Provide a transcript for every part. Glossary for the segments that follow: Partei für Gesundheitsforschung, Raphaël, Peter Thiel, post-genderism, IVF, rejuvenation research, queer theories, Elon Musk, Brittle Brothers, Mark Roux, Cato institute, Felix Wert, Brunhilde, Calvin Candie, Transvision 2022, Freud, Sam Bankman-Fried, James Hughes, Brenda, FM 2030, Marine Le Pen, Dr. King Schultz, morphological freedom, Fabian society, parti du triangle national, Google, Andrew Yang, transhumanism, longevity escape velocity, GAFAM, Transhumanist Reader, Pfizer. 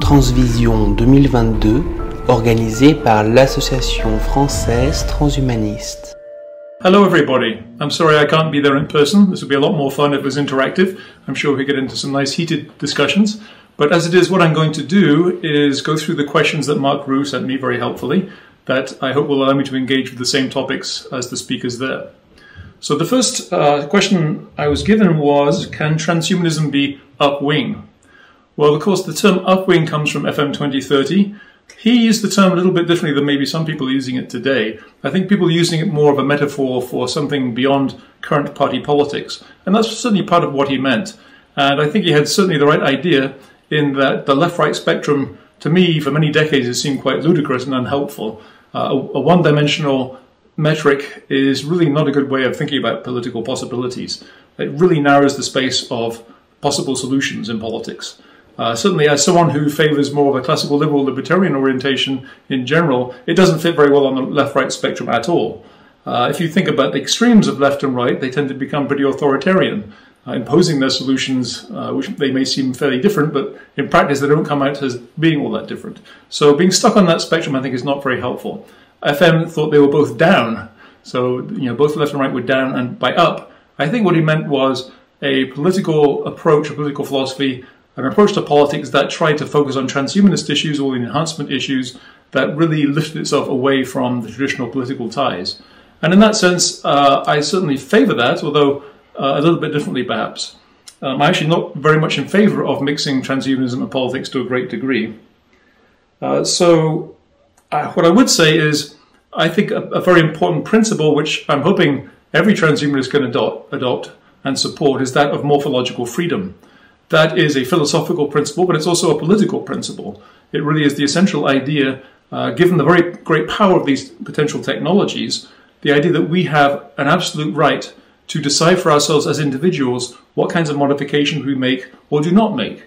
Transvision 2022, organisée par l'association française transhumaniste. Hello everybody. I'm sorry I can't be there in person. This would be a lot more fun if it was interactive. I'm sure we get into some nice heated discussions. But as it is, what I'm going to do is go through the questions that Mark Roux sent me very helpfully that I hope will allow me to engage with the same topics as the speakers there. So the first question I was given was, can transhumanism be upwing? Well, of course, the term upwing comes from FM 2030. He used the term a little bit differently than maybe some people are using it today. I think people are using it more of a metaphor for something beyond current party politics. And that's certainly part of what he meant. And I think he had certainly the right idea in that the left-right spectrum, to me, for many decades, has seemed quite ludicrous and unhelpful. A one-dimensional metric is really not a good way of thinking about political possibilities. It really narrows the space of possible solutions in politics. Certainly, as someone who favours more of a classical liberal libertarian orientation in general, it doesn't fit very well on the left-right spectrum at all. If you think about the extremes of left and right, they tend to become pretty authoritarian, imposing their solutions, which they may seem fairly different, but in practice they don't come out as being all that different. So being stuck on that spectrum, I think, is not very helpful. FM thought they were both down, so both left and right were down, and by up, I think what he meant was a political approach, a political philosophy, an approach to politics that tried to focus on transhumanist issues or the enhancement issues that really lifted itself away from the traditional political ties. And in that sense, I certainly favour that, although a little bit differently perhaps. I'm actually not very much in favour of mixing transhumanism and politics to a great degree. What I would say is, I think a very important principle, which I'm hoping every transhumanist can adopt and support, is that of morphological freedom. That is a philosophical principle, but it's also a political principle. It really is the essential idea, given the very great power of these potential technologies, the idea that we have an absolute right to decide for ourselves as individuals what kinds of modifications we make or do not make.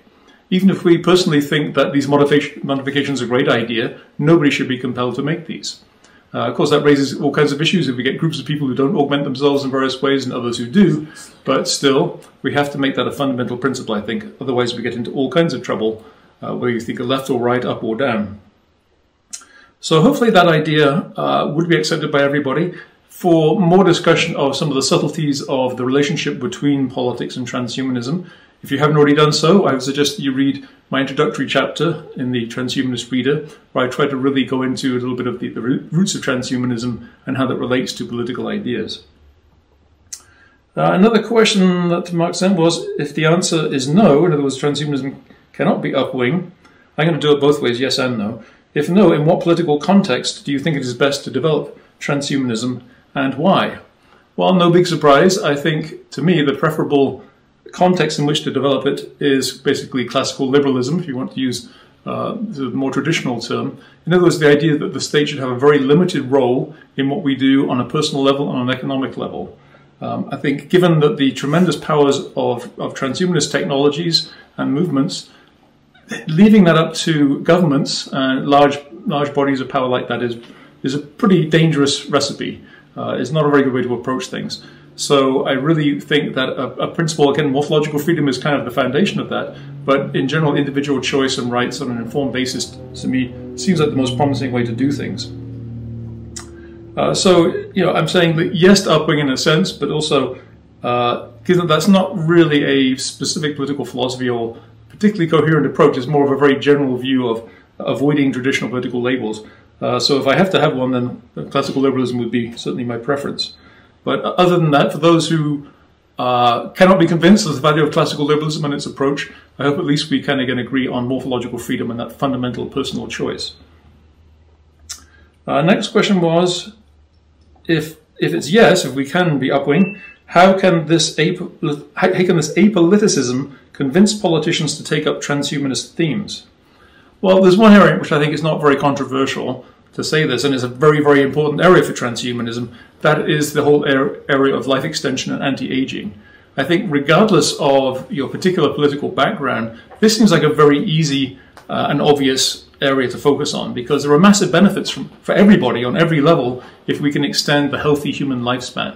Even if we personally think that these modifications are a great idea, nobody should be compelled to make these. Of course, that raises all kinds of issues if we get groups of people who don't augment themselves in various ways and others who do, but still, we have to make that a fundamental principle, I think. Otherwise, we get into all kinds of trouble, whether you think of left or right, up or down. So hopefully that idea would be accepted by everybody. For more discussion of some of the subtleties of the relationship between politics and transhumanism, if you haven't already done so, I would suggest that you read my introductory chapter in the Transhumanist Reader, where I try to really go into a little bit of the roots of transhumanism and how that relates to political ideas. Another question that Mark sent was, if the answer is no, in other words, transhumanism cannot be upwing, I'm going to do it both ways, yes and no. If no, in what political context do you think it is best to develop transhumanism? And why? Well, no big surprise. I think, to me, the preferable context in which to develop it is basically classical liberalism, if you want to use the more traditional term. In other words, the idea that the state should have a very limited role in what we do on a personal level and on an economic level. I think, given that the tremendous powers of transhumanist technologies and movements, leaving that up to governments and large bodies of power like that is a pretty dangerous recipe. It's not a very good way to approach things. So I really think that a principle, again, morphological freedom is kind of the foundation of that, but in general, individual choice and rights on an informed basis, to me, seems like the most promising way to do things. I'm saying that yes to upwing in a sense, but also, given that's not really a specific political philosophy or particularly coherent approach, it's more of a very general view of avoiding traditional political labels. So if I have to have one, then classical liberalism would be certainly my preference. But other than that, for those who cannot be convinced of the value of classical liberalism and its approach, I hope at least we can again agree on morphological freedom and that fundamental personal choice. Next question was, if it's yes, if we can be upwing, how can this apoliticism convince politicians to take up transhumanist themes? Well, there's one area which I think is not very controversial to say this, and is a very, very important area for transhumanism. That is the whole area of life extension and anti-aging. I think regardless of your particular political background, this seems like a very easy and obvious area to focus on, because there are massive benefits for everybody on every level if we can extend the healthy human lifespan.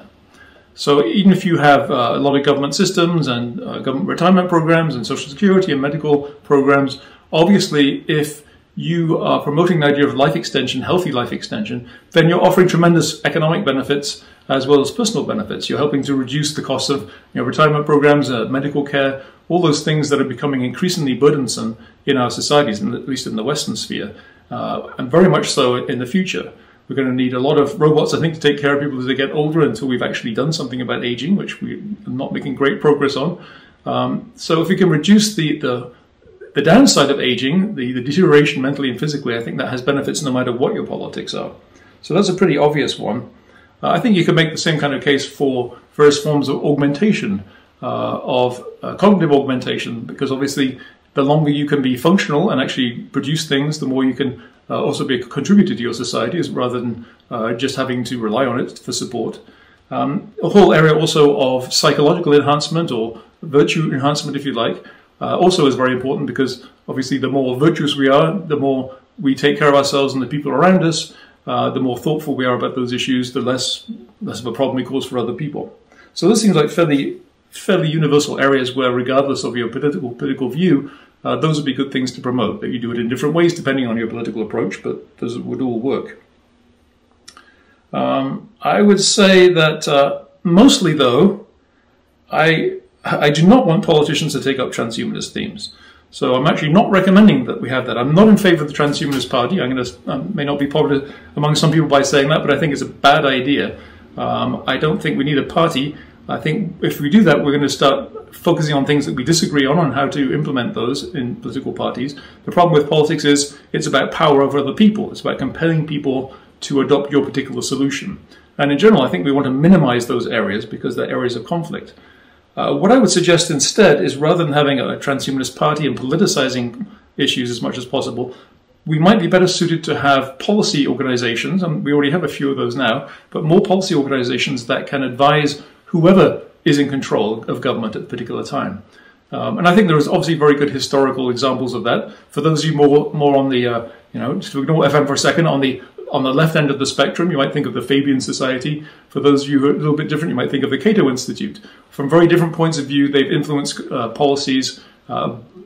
So even if you have a lot of government systems and government retirement programs and social security and medical programs, Obviously, if you are promoting the idea of life extension, healthy life extension, then you're offering tremendous economic benefits as well as personal benefits. You're helping to reduce the cost of retirement programs, medical care, all those things that are becoming increasingly burdensome in our societies, at least in the Western sphere, and very much so in the future. We're going to need a lot of robots, I think, to take care of people as they get older until we've actually done something about aging, which we're not making great progress on. So if we can reduce the downside of aging, the deterioration mentally and physically, I think that has benefits no matter what your politics are. So that's a pretty obvious one. I think you could make the same kind of case for various forms of augmentation, cognitive augmentation, because obviously the longer you can be functional and actually produce things, the more you can also be a contributor to your society, rather than just having to rely on it for support. A whole area also of psychological enhancement or virtue enhancement, if you like, also is very important, because obviously the more virtuous we are, the more we take care of ourselves and the people around us, the more thoughtful we are about those issues, the less of a problem we cause for other people. So this seems like fairly universal areas where, regardless of your political view, those would be good things to promote. That you do it in different ways depending on your political approach, but those would all work. I would say that mostly, though, I do not want politicians to take up transhumanist themes. So I'm actually not recommending that we have that. I'm not in favor of the Transhumanist Party. I may not be popular among some people by saying that, but I think it's a bad idea. I don't think we need a party. I think if we do that, we're going to start focusing on things that we disagree on and how to implement those in political parties. The problem with politics is it's about power over other people. It's about compelling people to adopt your particular solution. And in general, I think we want to minimize those areas because they're areas of conflict. What I would suggest instead is, rather than having a transhumanist party and politicizing issues as much as possible, we might be better suited to have policy organizations, and we already have a few of those now, but more policy organizations that can advise whoever is in control of government at a particular time. And I think there is obviously very good historical examples of that. For those of you more on the, just to ignore FM for a second, on the left end of the spectrum, you might think of the Fabian Society. For those of you who are a little bit different, you might think of the Cato Institute. From very different points of view, they've influenced policies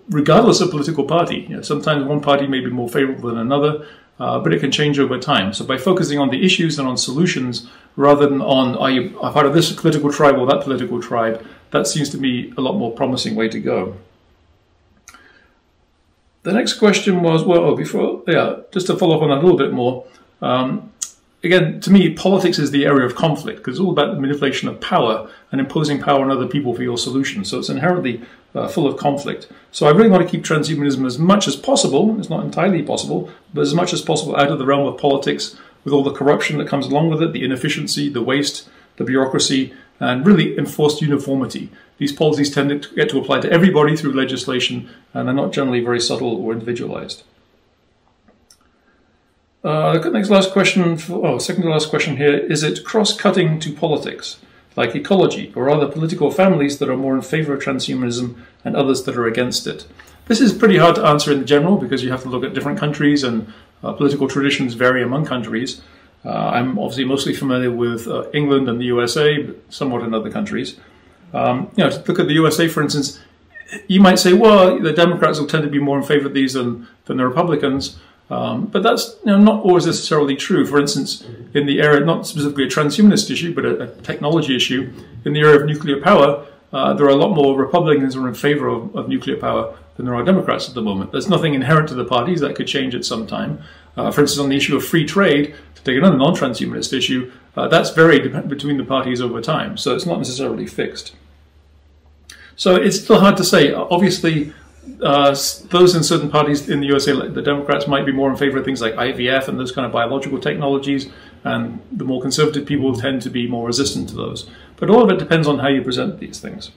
regardless of political party. Sometimes one party may be more favorable than another, but it can change over time. So by focusing on the issues and on solutions, rather than on, are you a part of this political tribe or that political tribe, that seems to me a lot more promising way to go. The next question was, just to follow up on that a little bit more. Again, to me, politics is the area of conflict, because it's all about the manipulation of power and imposing power on other people for your solution. So it's inherently full of conflict. So I really want to keep transhumanism as much as possible. It's not entirely possible, but as much as possible out of the realm of politics, with all the corruption that comes along with it, the inefficiency, the waste, the bureaucracy, and really enforced uniformity. These policies tend to get to apply to everybody through legislation, and are not generally very subtle or individualized. The next last question, second to last question here, is it cross-cutting to politics, like ecology, or are there political families that are more in favor of transhumanism and others that are against it? This is pretty hard to answer in general, because you have to look at different countries, and political traditions vary among countries. I'm obviously mostly familiar with England and the USA, but somewhat in other countries. To look at the USA, for instance, you might say, well, the Democrats will tend to be more in favor of these than the Republicans. But that's not always necessarily true. For instance, in the area, not specifically a transhumanist issue, but a technology issue, in the area of nuclear power, there are a lot more Republicans who are in favor of nuclear power than there are Democrats at the moment. There's nothing inherent to the parties. That could change at some time. For instance, on the issue of free trade, to take another non-transhumanist issue, that's varied between the parties over time, so it's not necessarily fixed. So it's still hard to say. Obviously, those in certain parties in the USA, like the Democrats, might be more in favor of things like IVF and those kind of biological technologies, and the more conservative people tend to be more resistant to those. But all of it depends on how you present these things.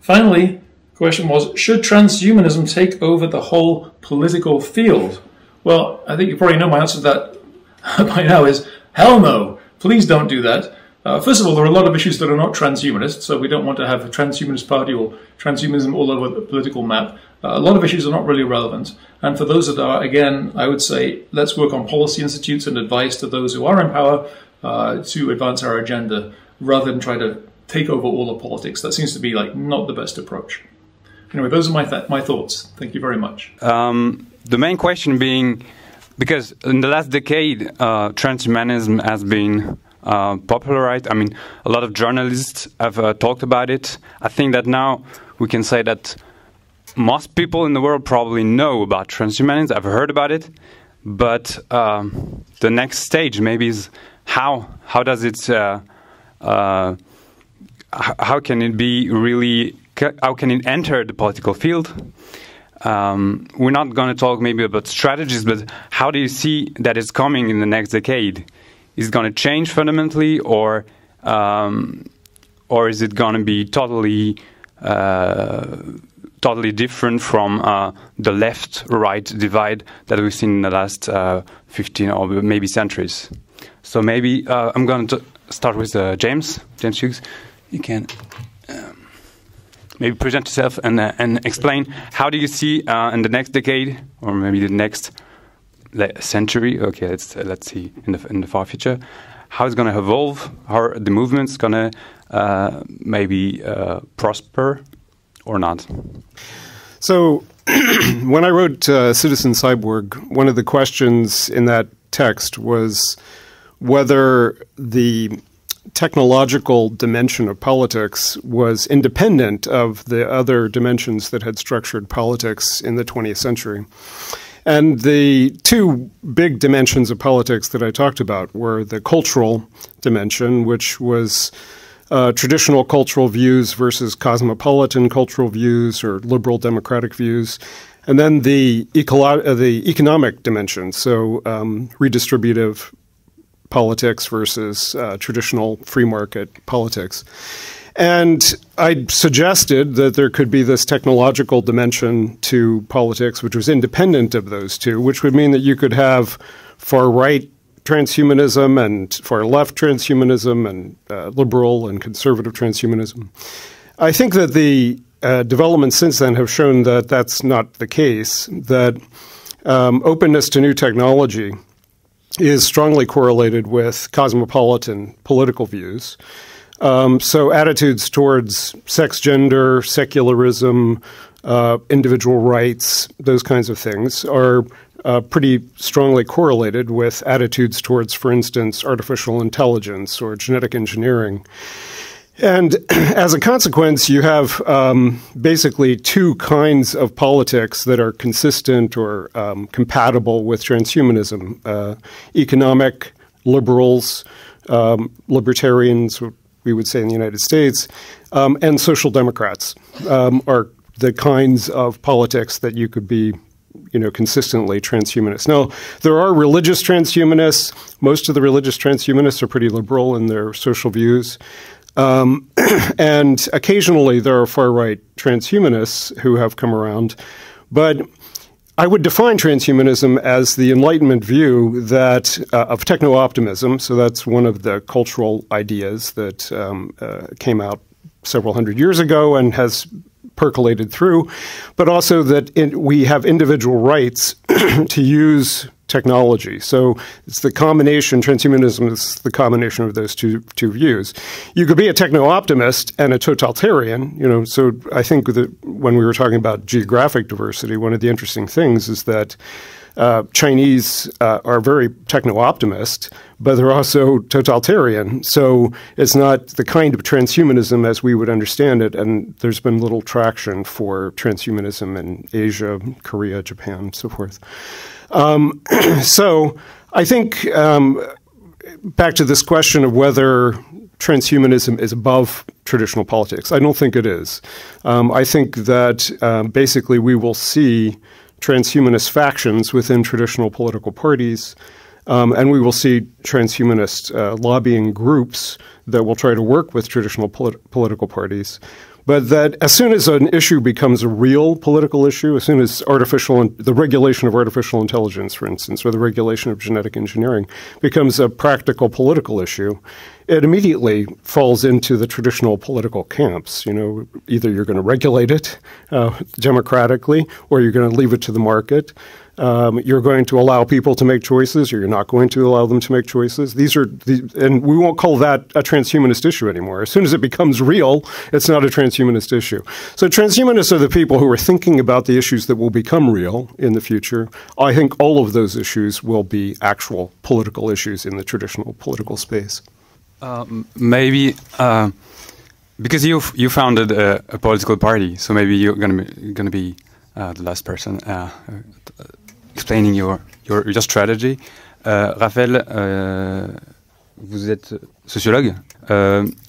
Finally, the question was, should transhumanism take over the whole political field? Well, I think you probably know my answer to that by now is, hell no, please don't do that. First of all, there are a lot of issues that are not transhumanist, so we don't want to have a transhumanist party or transhumanism all over the political map. A lot of issues are not really relevant. And for those that are, again, I would say, let's work on policy institutes and advice to those who are in power to advance our agenda, rather than try to take over all of politics. That seems to be like not the best approach. Anyway, those are my thoughts. Thank you very much. The main question being, because in the last decade, transhumanism has been popularized. I mean, a lot of journalists have talked about it. I think that now we can say that most people in the world probably know about transhumanism. I've heard about it, but the next stage maybe is how does it how can it be really? How can it enter the political field? We're not going to talk maybe about strategies, but how do you see that it's coming in the next decade? Is it going to change fundamentally, or is it going to be totally totally different from the left-right divide that we've seen in the last 15 or maybe centuries? So maybe I'm going to start with James Hughes. You can maybe present yourself and explain how do you see in the next decade or maybe the next century. Okay, let's see in the far future how it's going to evolve, how the movement's going to maybe prosper or not. So when I wrote Citizen Cyborg, one of the questions in that text was whether the technological dimension of politics was independent of the other dimensions that had structured politics in the 20th century. And the two big dimensions of politics that I talked about were the cultural dimension, which was traditional cultural views versus cosmopolitan cultural views or liberal democratic views, and then the economic dimension, so redistributive politics versus traditional free market politics. And I suggested that there could be this technological dimension to politics, which was independent of those two, which would mean that you could have far-right transhumanism and far-left transhumanism and liberal and conservative transhumanism. I think that the developments since then have shown that that's not the case, that openness to new technology is strongly correlated with cosmopolitan political views. So attitudes towards sex, gender, secularism, individual rights, those kinds of things are pretty strongly correlated with attitudes towards, for instance, artificial intelligence or genetic engineering. And as a consequence, you have basically two kinds of politics that are consistent or compatible with transhumanism, economic liberals, libertarians, we would say in the United States, and social democrats are the kinds of politics that you could be consistently transhumanist. Now, there are religious transhumanists. Most of the religious transhumanists are pretty liberal in their social views. And occasionally there are far-right transhumanists who have come around. But I would define transhumanism as the Enlightenment view that of techno-optimism. So that's one of the cultural ideas that came out several hundred years ago and has percolated through, but also that we have individual rights to use technology. So it's the combination, transhumanism is the combination of those two views. You could be a techno-optimist and a totalitarian, so I think that when we were talking about geographic diversity, one of the interesting things is that Chinese are very techno-optimist, but they're also totalitarian. So it's not the kind of transhumanism as we would understand it, and there's been little traction for transhumanism in Asia, Korea, Japan, and so forth. So I think back to this question of whether transhumanism is above traditional politics. I don't think it is. I think that basically we will see transhumanist factions within traditional political parties, and we will see transhumanist lobbying groups that will try to work with traditional political parties. But that as soon as an issue becomes a real political issue, as soon as the regulation of artificial intelligence, for instance, or the regulation of genetic engineering becomes a practical political issue, it immediately falls into the traditional political camps. Either you're going to regulate it democratically, or you're going to leave it to the market. You're going to allow people to make choices, or you're not going to allow them to make choices. These are the, and we won't call that a transhumanist issue anymore. As soon as it becomes real, it's not a transhumanist issue. So transhumanists are the people who are thinking about the issues that will become real in the future. I think all of those issues will be actual political issues in the traditional political space. Maybe because you founded a political party, so maybe you're going to be the last person explaining your strategy. Raphaël, vous êtes sociologue.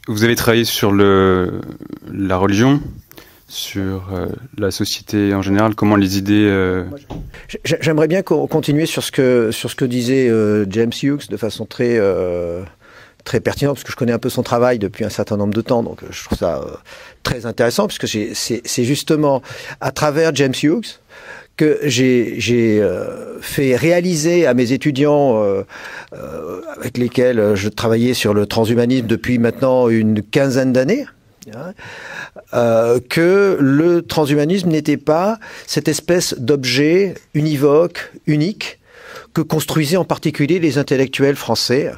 Vous avez travaillé sur la religion, sur la société en général, comment les idées... J'aimerais bien continuer sur ce que disait James Hughes de façon très... très pertinent, parce que je connais un peu son travail depuis un certain nombre de temps, donc je trouve ça très intéressant, puisque c'est justement à travers James Hughes que j'ai fait réaliser à mes étudiants avec lesquels je travaillais sur le transhumanisme depuis maintenant une quinzaine d'années, que le transhumanisme n'était pas cette espèce d'objet univoque, unique, que construisaient en particulier les intellectuels français,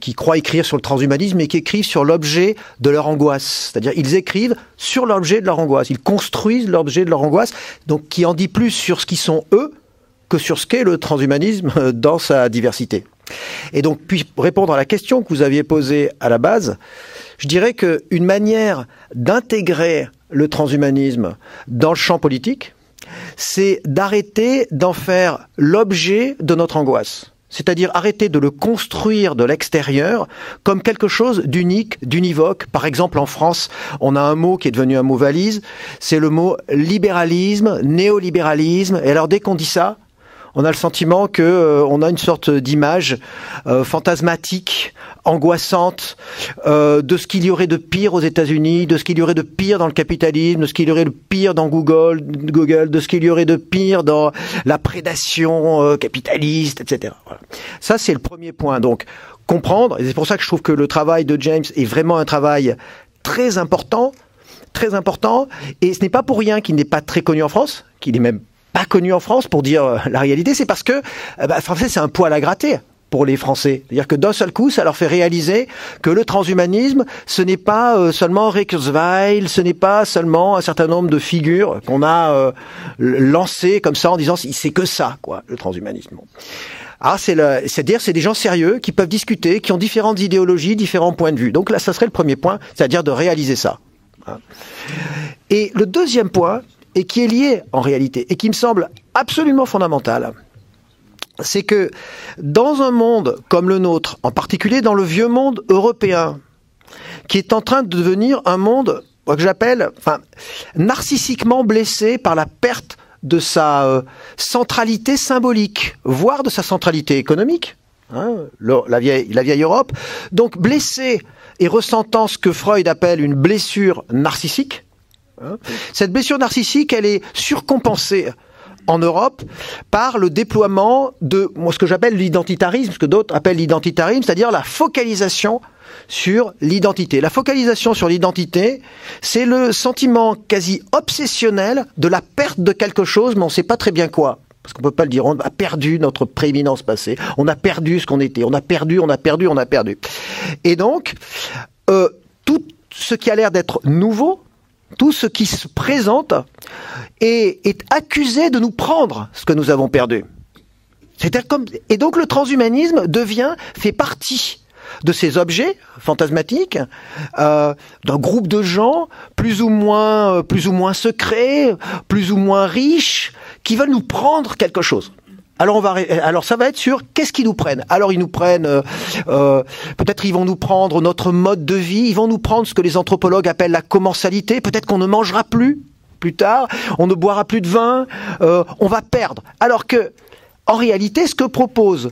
qui croient écrire sur le transhumanisme et qui écrivent sur l'objet de leur angoisse. C'est-à-dire, ils écrivent sur l'objet de leur angoisse. Ils construisent l'objet de leur angoisse, donc qui en dit plus sur ce qu'ils sont eux que sur ce qu'est le transhumanisme dans sa diversité. Et donc, puis répondre à la question que vous aviez posée à la base, je dirais qu'une manière d'intégrer le transhumanisme dans le champ politique, c'est d'arrêter d'en faire l'objet de notre angoisse. C'est-à-dire arrêter de le construire de l'extérieur comme quelque chose d'unique, d'univoque. Par exemple, en France, on a un mot qui est devenu un mot valise, c'est le mot libéralisme, néolibéralisme. Et alors dès qu'on dit ça, on a le sentiment que on a une sorte d'image fantasmatique, angoissante, de ce qu'il y aurait de pire aux États-Unis, de ce qu'il y aurait de pire dans le capitalisme, de ce qu'il y aurait de pire dans Google, de ce qu'il y aurait de pire dans la prédation capitaliste, etc. Voilà. Ça, c'est le premier point. Donc, comprendre, et c'est pour ça que je trouve que le travail de James est vraiment un travail très important, et ce n'est pas pour rien qu'il n'est pas très connu en France, qu'il est même pas connu en France, pour dire la réalité, c'est parce que français, c'est un poil à gratter pour les Français. C'est-à-dire que d'un seul coup, ça leur fait réaliser que le transhumanisme, ce n'est pas seulement Ray Kurzweil, ce n'est pas seulement un certain nombre de figures qu'on a lancées comme ça en disant c'est que ça, quoi, le transhumanisme. Ah, c'est-à-dire c'est des gens sérieux qui peuvent discuter, qui ont différentes idéologies, différents points de vue. Donc là, ça serait le premier point, c'est-à-dire de réaliser ça. Et le deuxième point, et qui est lié en réalité, et qui me semble absolument fondamental, c'est que dans un monde comme le nôtre, en particulier dans le vieux monde européen, qui est en train de devenir un monde que j'appelle narcissiquement blessé par la perte de sa centralité symbolique, voire de sa centralité économique, la vieille Europe, donc blessé et ressentant ce que Freud appelle une blessure narcissique, cette blessure narcissique, elle est surcompensée en Europe par le déploiement de ce que j'appelle l'identitarisme, ce que d'autres appellent l'identitarisme, c'est-à-dire la focalisation sur l'identité. La focalisation sur l'identité, c'est le sentiment quasi obsessionnel de la perte de quelque chose, mais on ne sait pas très bien quoi. Parce qu'on ne peut pas le dire, on a perdu notre prééminence passée, on a perdu ce qu'on était, on a perdu. Et donc, tout ce qui a l'air d'être nouveau, tout ce qui se présente est accusé de nous prendre ce que nous avons perdu. Et donc le transhumanisme fait partie de ces objets fantasmatiques, d'un groupe de gens plus ou moins secrets, plus ou moins riches, qui veulent nous prendre quelque chose. Alors, ça va être sur qu'est-ce qu'ils nous prennent. Alors ils nous prennent, peut-être ils vont nous prendre notre mode de vie, ils vont nous prendre ce que les anthropologues appellent la commensalité, peut-être qu'on ne mangera plus tard, on ne boira plus de vin, on va perdre. Alors que, en réalité, ce que propose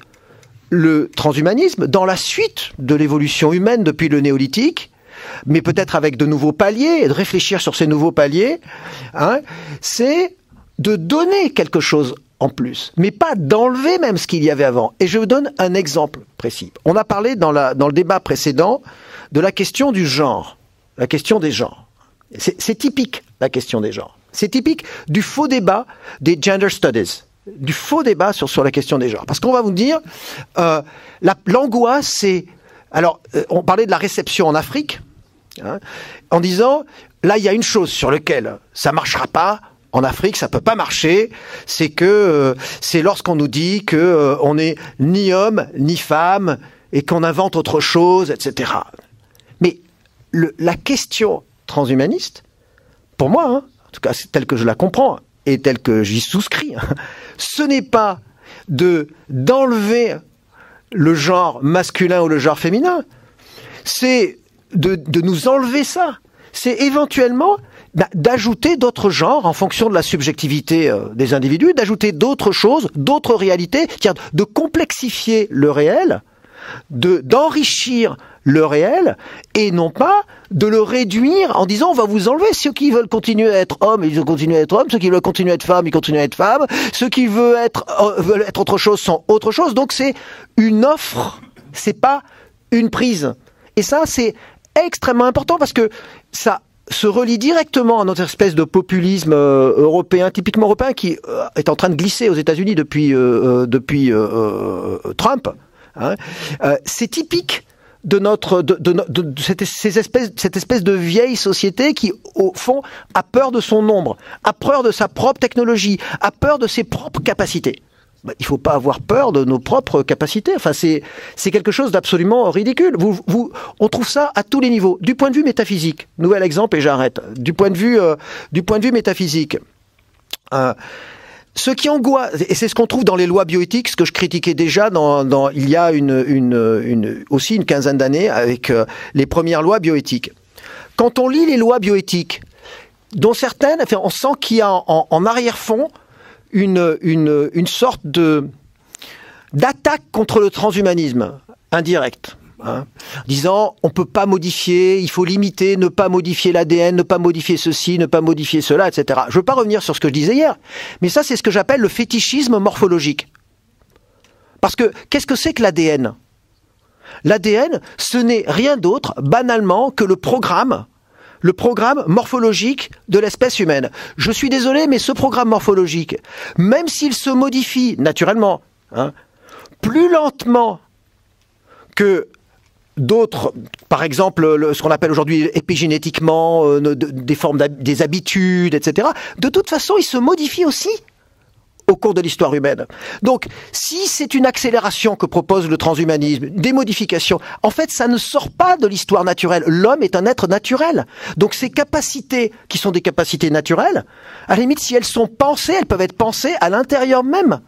le transhumanisme, dans la suite de l'évolution humaine depuis le néolithique, mais peut-être avec de nouveaux paliers, et de réfléchir sur ces nouveaux paliers, c'est de donner quelque chose en plus, mais pas d'enlever même ce qu'il y avait avant. Et je vous donne un exemple précis. On a parlé dans le débat précédent de la question du genre, la question des genres. C'est typique, la question des genres. C'est typique du faux débat des gender studies. du faux débat sur la question des genres. Parce qu'on va vous dire, l'angoisse, c'est... Alors, on parlait de la réception en Afrique, hein, en disant, là, il y a une chose sur laquelle ça ne marchera pas, en Afrique, ça peut pas marcher, c'est que c'est lorsqu'on nous dit que on est ni homme, ni femme, et qu'on invente autre chose, etc. Mais la question transhumaniste, pour moi, hein, en tout cas telle que je la comprends, et telle que j'y souscris, hein, ce n'est pas d'enlever le genre masculin ou le genre féminin, c'est de nous enlever ça. C'est éventuellement d'ajouter d'autres genres en fonction de la subjectivité des individus, d'ajouter d'autres choses, d'autres réalités, c'est-à-dire de complexifier le réel, d'enrichir le réel, et non pas de le réduire en disant on va vous enlever ceux qui veulent continuer à être hommes, ils continuent à être hommes, ceux qui veulent continuer à être femmes, ils continuent à être femmes, ceux qui veulent être autre chose sont autre chose. Donc c'est une offre, c'est pas une prise. Et ça, c'est extrêmement important parce que ça se relie directement à notre espèce de populisme européen, typiquement européen, qui est en train de glisser aux États-Unis depuis Trump. Hein. C'est typique de cette espèce de vieille société qui, au fond, a peur de son nombre, a peur de sa propre technologie, a peur de ses propres capacités. Il ne faut pas avoir peur de nos propres capacités. Enfin, c'est quelque chose d'absolument ridicule. On trouve ça à tous les niveaux. Du point de vue métaphysique, nouvel exemple et j'arrête. Du point de vue métaphysique, ce qui angoisse, et c'est ce qu'on trouve dans les lois bioéthiques, ce que je critiquais déjà il y a aussi une quinzaine d'années avec les premières lois bioéthiques. Quand on lit les lois bioéthiques, dont certaines, enfin, on sent qu'il y a en arrière-fond une sorte d'attaque contre le transhumanisme indirecte, hein, disant on ne peut pas modifier, il faut limiter, ne pas modifier l'ADN, ne pas modifier ceci, ne pas modifier cela, etc. Je ne veux pas revenir sur ce que je disais hier, mais ça c'est ce que j'appelle le fétichisme morphologique. Parce que qu'est-ce que c'est que l'ADN? L'ADN, ce n'est rien d'autre, banalement, que le programme morphologique de l'espèce humaine. Je suis désolé, mais ce programme morphologique, même s'il se modifie naturellement, hein, plus lentement que d'autres, par exemple ce qu'on appelle aujourd'hui épigénétiquement, des habitudes, etc., de toute façon, il se modifie aussi au cours de l'histoire humaine. Donc, si c'est une accélération que propose le transhumanisme, des modifications, en fait, ça ne sort pas de l'histoire naturelle. L'homme est un être naturel. Donc, ces capacités, qui sont des capacités naturelles, à la limite, si elles sont pensées, elles peuvent être pensées à l'intérieur même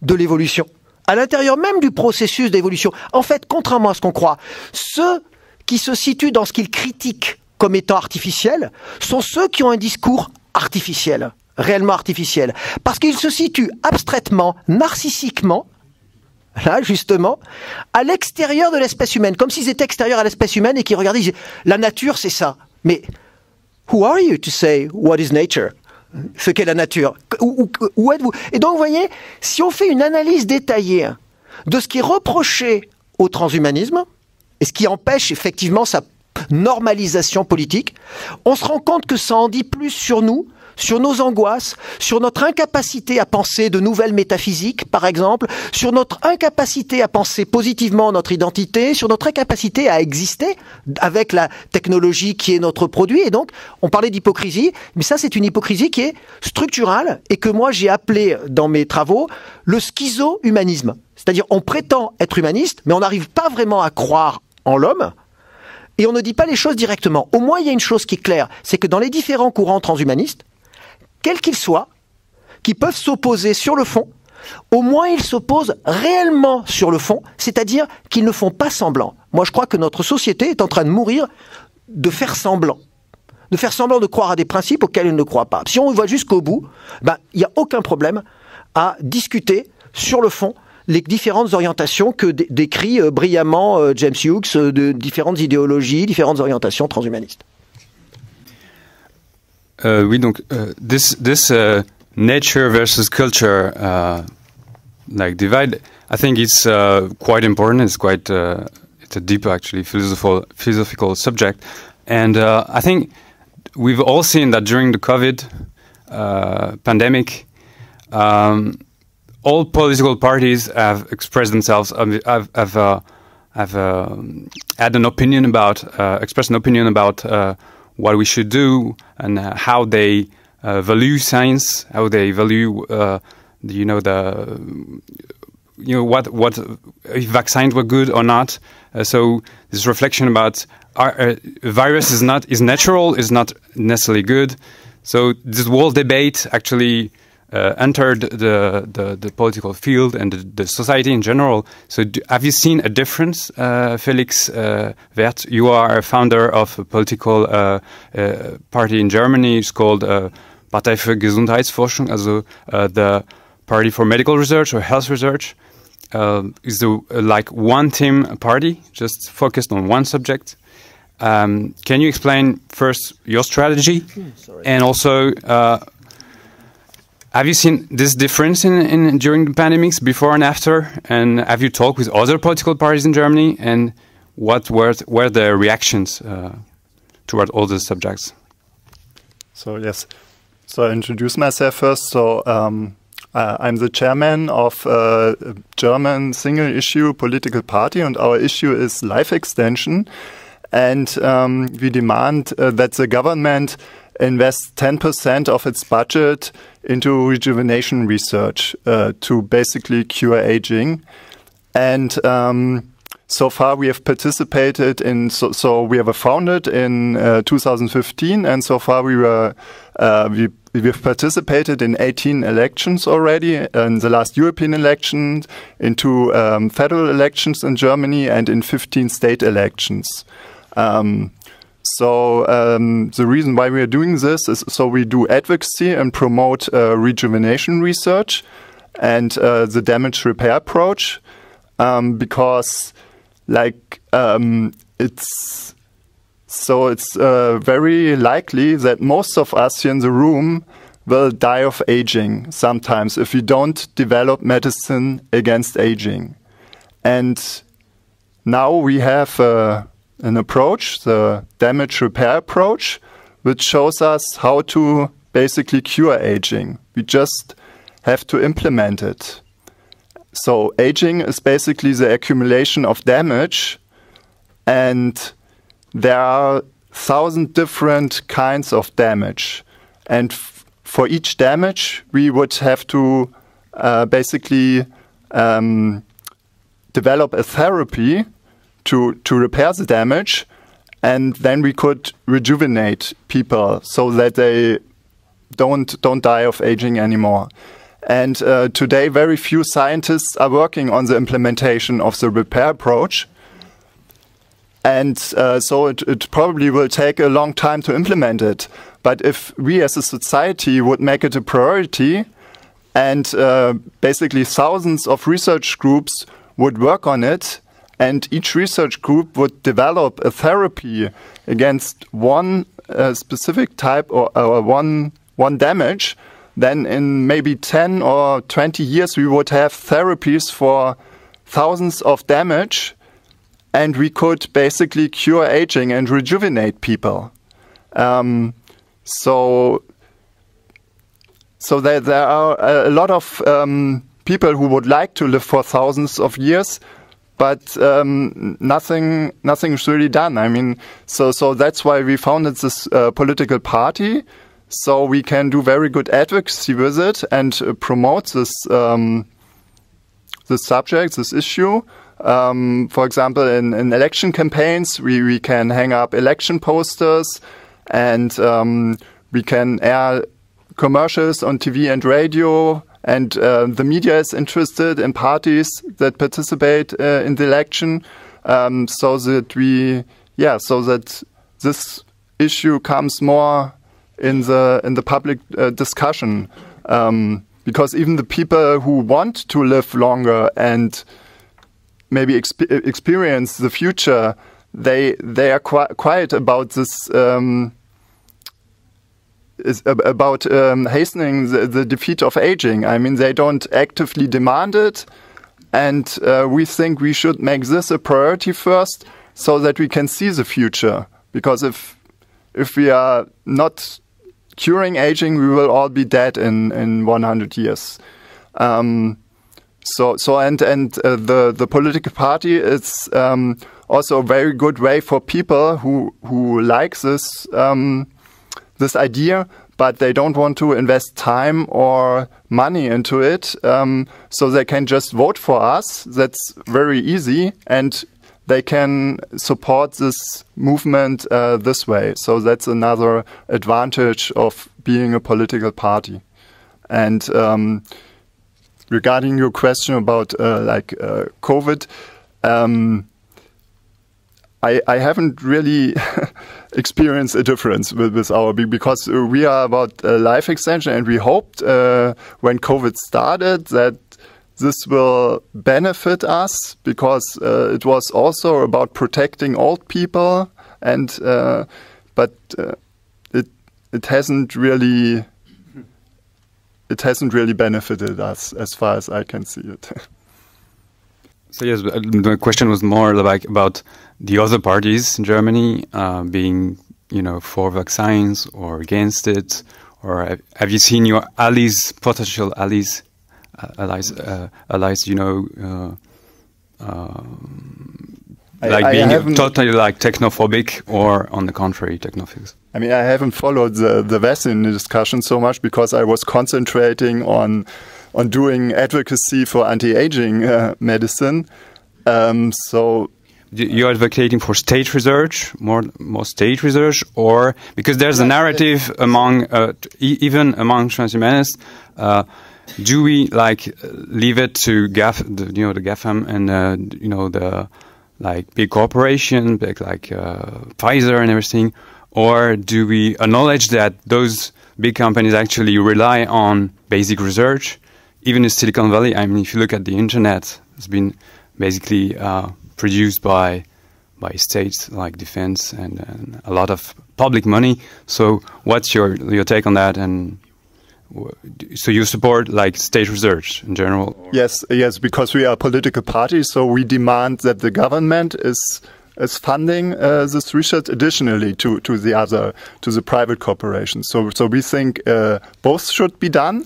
de l'évolution, à l'intérieur même du processus d'évolution. En fait, contrairement à ce qu'on croit, ceux qui se situent dans ce qu'ils critiquent comme étant artificiel sont ceux qui ont un discours artificiel, réellement artificiel, parce qu'il se situe abstraitement, narcissiquement, là justement, à l'extérieur de l'espèce humaine, comme s'ils étaient extérieurs à l'espèce humaine et qu'ils regardaient, ils disaient, la nature c'est ça, mais who are you to say what is nature? Ce qu'est la nature, où êtes-vous? Et donc vous voyez, si on fait une analyse détaillée de ce qui est reproché au transhumanisme, et ce qui empêche effectivement sa normalisation politique, on se rend compte que ça en dit plus sur nous, sur nos angoisses, sur notre incapacité à penser de nouvelles métaphysiques, par exemple, sur notre incapacité à penser positivement notre identité, sur notre incapacité à exister avec la technologie qui est notre produit. Et donc, on parlait d'hypocrisie, mais ça, c'est une hypocrisie qui est structurale et que moi, j'ai appelé dans mes travaux le schizo-humanisme. C'est-à-dire, on prétend être humaniste, mais on n'arrive pas vraiment à croire en l'homme. Et on ne dit pas les choses directement. Au moins, il y a une chose qui est claire, c'est que dans les différents courants transhumanistes, quels qu'ils soient, qui peuvent s'opposer sur le fond, au moins ils s'opposent réellement sur le fond, c'est-à-dire qu'ils ne font pas semblant. Moi, je crois que notre société est en train de mourir de faire semblant. De faire semblant de croire à des principes auxquels elle ne croit pas. Si on va jusqu'au bout, ben, il n'y a aucun problème à discuter sur le fond les différentes orientations que décrit brillamment James Hughes, de différentes idéologies, différentes orientations transhumanistes. Oui, donc this nature versus culture like divide, I think it's quite important. It's quite it's a deep, actually, philosophical subject, and I think we've all seen that during the COVID pandemic, all political parties have expressed themselves, have had an opinion about, expressed an opinion about what we should do and how they value science, how they value, what if vaccines were good or not. So this reflection about our, virus is natural, is not necessarily good. So this world debate actually entered the political field and the society in general. So have you seen a difference, Felix Wert? You are a founder of a political party in Germany. It's called Partei für Gesundheitsforschung, also the Party for Medical Research or Health Research. Is the, like one team party, just focused on one subject. Can you explain first your strategy and also have you seen this difference in during the pandemics, before and after? And have you talked with other political parties in Germany? And what were the reactions toward all these subjects? So yes, so I introduce myself first. So I'm the chairman of a German single-issue political party, and our issue is life extension. And we demand that the government invest 10% of its budget into rejuvenation research to basically cure aging. And so far we have participated in, so we were founded in 2015, and so far we were, we've participated in 18 elections already, in the last European elections, in 2 federal elections in Germany, and in 15 state elections. The reason why we are doing this is so we do advocacy and promote rejuvenation research and the damage repair approach, because like it's very likely that most of us here in the room will die of aging sometimes if we don't develop medicine against aging. And now we have an approach, the damage repair approach, which shows us how to basically cure aging. We just have to implement it. So aging is basically the accumulation of damage, and there are 1,000 different kinds of damage. And for each damage, we would have to basically develop a therapy to repair the damage, and then we could rejuvenate people so that they don't die of aging anymore. And today, very few scientists are working on the implementation of the repair approach. And so it probably will take a long time to implement it. But if we as a society would make it a priority, and basically thousands of research groups would work on it, and each research group would develop a therapy against one specific type or one damage, then in maybe 10 or 20 years we would have therapies for thousands of damage, and we could basically cure aging and rejuvenate people. So there are a lot of people who would like to live for thousands of years, but nothing is really done. I mean, so that's why we founded this political party, so we can do very good advocacy with it and promote this this subject, this issue. For example, in election campaigns, we can hang up election posters, and we can air commercials on TV and radio. And the media is interested in parties that participate in the election, so that this issue comes more in the public discussion, because even the people who want to live longer and maybe experience the future, they are quiet about this. About hastening the defeat of aging. I mean, they don't actively demand it, and we think we should make this a priority first so that we can see the future. Because if we are not curing aging, we will all be dead in 100 years. So the political party is also a very good way for people who like this this idea, but they don't want to invest time or money into it, so they can just vote for us. That's very easy, and they can support this movement this way. So that's another advantage of being a political party. And regarding your question about COVID, I haven't really experienced a difference with our, because we are about life extension, and we hoped when COVID started that this will benefit us, because it was also about protecting old people, and but it hasn't really. It hasn't really benefited us, as far as I can see it. So yes, the question was more like about the other parties in Germany being, you know, for vaccines or against it, or have you seen your allies, potential allies, you know, being totally like technophobic, or on the contrary, technophiles? I mean, I haven't followed the vaccine discussion so much, because I was concentrating on doing advocacy for anti-aging medicine. So you're advocating for state research, more state research, or because there's a narrative among even among transhumanists. Do we like leave it to the GAFAM and you know, the like big corporation, big like Pfizer and everything, or do we acknowledge that those big companies actually rely on basic research? Even in Silicon Valley, I mean, if you look at the internet, it's been basically produced by states like defense and a lot of public money. So what's your take on that? And so you support like state research in general? Yes, yes, because we are a political party, so we demand that the government is funding this research additionally to the private corporations. So we think both should be done,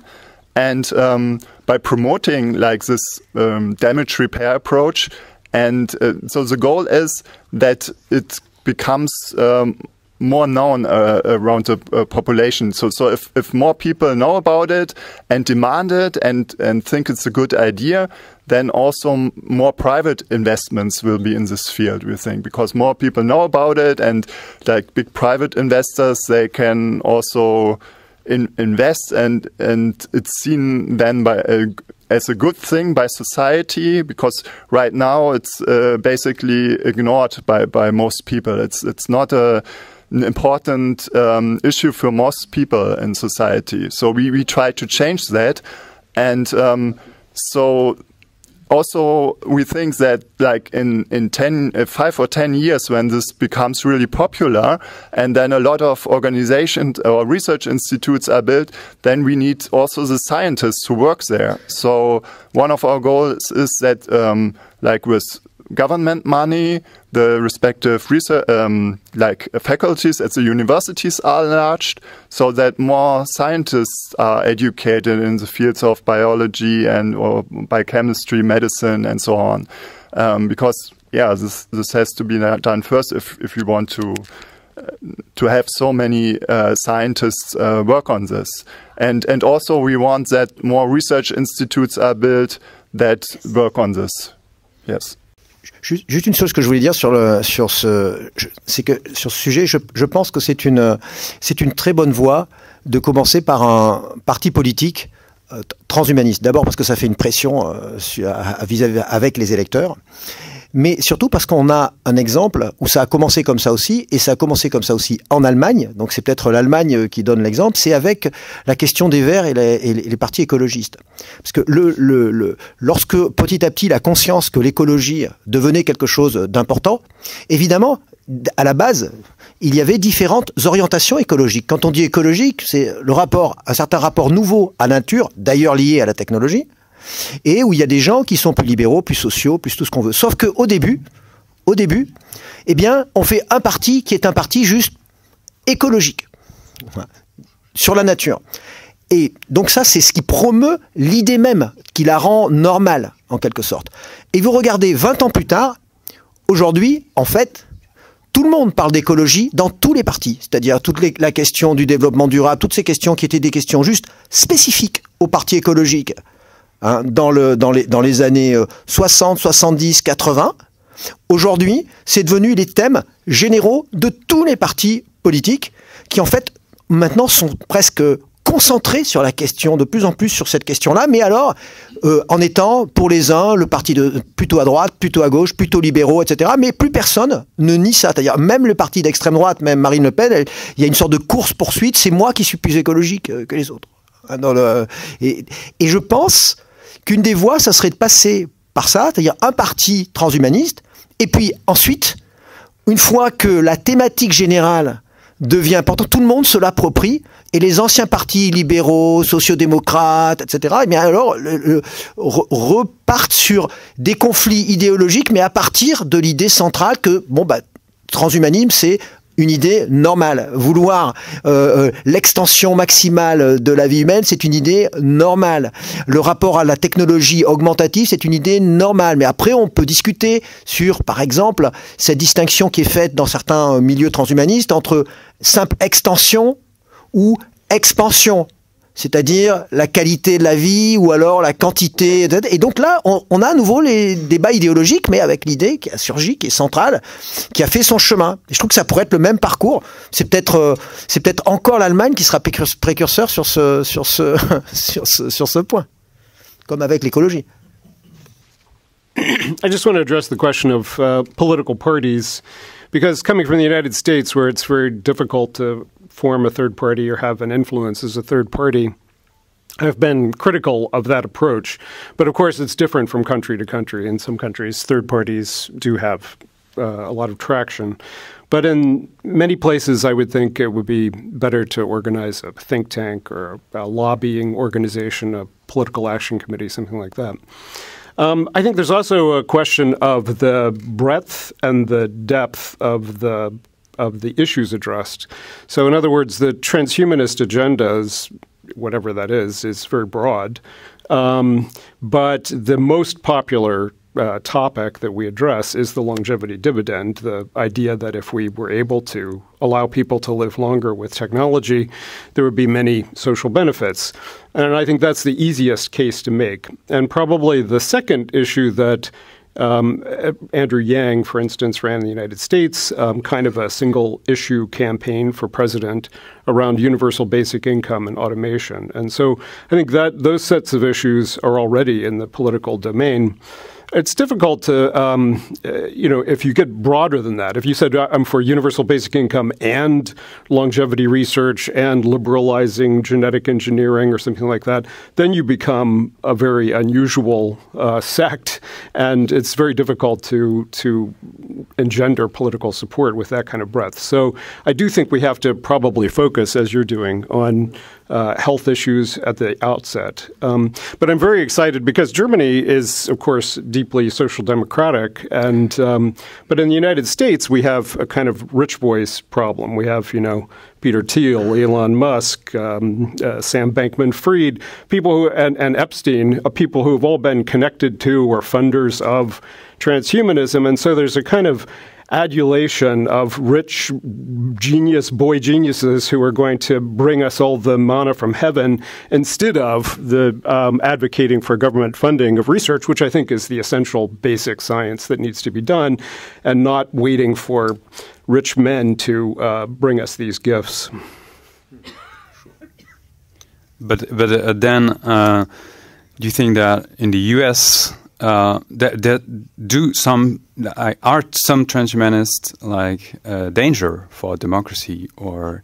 and by promoting like this damage repair approach, and so the goal is that it becomes more known around the population. So if more people know about it and demand it and think it's a good idea, then also more private investments will be in this field, we think, because more people know about it, and like big private investors, they can also invest, and it's seen then by as a good thing by society, because right now it's basically ignored by most people. It's not an important issue for most people in society. So we try to change that. And so also we think that like in 5 or 10 years, when this becomes really popular, and then a lot of organizations or research institutes are built, then we need also the scientists to work there. So one of our goals is that like with government money, the respective research like faculties at the universities are enlarged, so that more scientists are educated in the fields of biology and or biochemistry, medicine, and so on. Because yeah, this has to be done first if we want to have so many scientists work on this, and also we want that more research institutes are built that work on this. Yes. Juste une chose que je voulais dire sur ce sujet, je pense que c'est une très bonne voie de commencer par un parti politique transhumaniste. D'abord parce que ça fait une pression vis-à-vis avec les électeurs, mais surtout parce qu'on a un exemple où ça a commencé comme ça aussi, et ça a commencé comme ça aussi en Allemagne, donc c'est peut-être l'Allemagne qui donne l'exemple, c'est avec la question des Verts et les partis écologistes. Parce que lorsque petit à petit la conscience que l'écologie devenait quelque chose d'important, évidemment, à la base, il y avait différentes orientations écologiques. Quand on dit écologique, c'est un certain rapport nouveau à la nature, d'ailleurs lié à la technologie, et où il y a des gens qui sont plus libéraux, plus sociaux, plus tout ce qu'on veut. Sauf qu'au début, eh bien, on fait un parti qui est un parti juste écologique, sur la nature. Et donc ça, c'est ce qui promeut l'idée même, qui la rend normale, en quelque sorte. Et vous regardez, 20 ans plus tard, aujourd'hui, en fait, tout le monde parle d'écologie dans tous les partis. C'est-à-dire toute la question du développement durable, toutes ces questions qui étaient des questions juste spécifiques aux partis écologiques. Hein, dans les années 60, 70, 80, aujourd'hui, c'est devenu les thèmes généraux de tous les partis politiques qui, en fait, maintenant sont presque concentrés sur la question, de plus en plus sur cette question-là, mais alors en étant, pour les uns, le parti plutôt à droite, plutôt à gauche, plutôt libéraux, etc. Mais plus personne ne nie ça. C'est-à-dire, même le parti d'extrême droite, même Marine Le Pen, il y a une sorte de course-poursuite, c'est moi qui suis plus écologique que les autres. Et je pense qu'une des voies, ça serait de passer par ça, c'est-à-dire un parti transhumaniste, et puis ensuite, une fois que la thématique générale devient importante, tout le monde se l'approprie, et les anciens partis libéraux, sociodémocrates, etc., eh bien alors repartent sur des conflits idéologiques, mais à partir de l'idée centrale que, bon, bah, transhumanisme, c'est une idée normale. Vouloir l'extension maximale de la vie humaine, c'est une idée normale. Le rapport à la technologie augmentative, c'est une idée normale. Mais après, on peut discuter sur, par exemple, cette distinction qui est faite dans certains milieux transhumanistes entre simple extension ou expansion. C'est-à-dire la qualité de la vie ou alors la quantité. Et donc là, on a à nouveau les débats idéologiques, mais avec l'idée qui a surgi, qui est centrale, qui a fait son chemin. Et je trouve que ça pourrait être le même parcours. C'est peut-être encore l'Allemagne qui sera précurseur sur ce point, comme avec l'écologie. I just want to address the question of political parties, because coming from the United States, where it's very difficult to form a third party or have an influence as a third party, I've been critical of that approach. But of course, it's different from country to country. In some countries, third parties do have a lot of traction. But in many places, I would think it would be better to organize a think tank or a lobbying organization, a political action committee, something like that. I think there's also a question of the breadth and the depth of the issues addressed. So in other words, the transhumanist agenda, whatever that is very broad. But the most popular topic that we address is the longevity dividend, the idea that if we were able to allow people to live longer with technology, there would be many social benefits. And I think that's the easiest case to make. And probably the second issue that Andrew Yang, for instance, ran in the United States, kind of a single issue campaign for president around universal basic income and automation. And so I think that those sets of issues are already in the political domain. It's difficult to, you know, if you get broader than that, if you said I'm for universal basic income and longevity research and liberalizing genetic engineering or something like that, then you become a very unusual sect, and it's very difficult to engender political support with that kind of breadth. So I do think we have to probably focus, as you're doing, on health issues at the outset. But I'm very excited because Germany is, of course, deeply social democratic. And but in the United States, we have a kind of rich voice problem. We have, you know, Peter Thiel, Elon Musk, Sam Bankman-Fried, people who, and Epstein, people who have all been connected to or funders of transhumanism. And so there's a kind of adulation of rich genius, boy geniuses who are going to bring us all the manna from heaven instead of the advocating for government funding of research, which I think is the essential basic science that needs to be done, and not waiting for rich men to bring us these gifts. But then, do you think that in the U.S., are some transhumanists like danger for democracy, or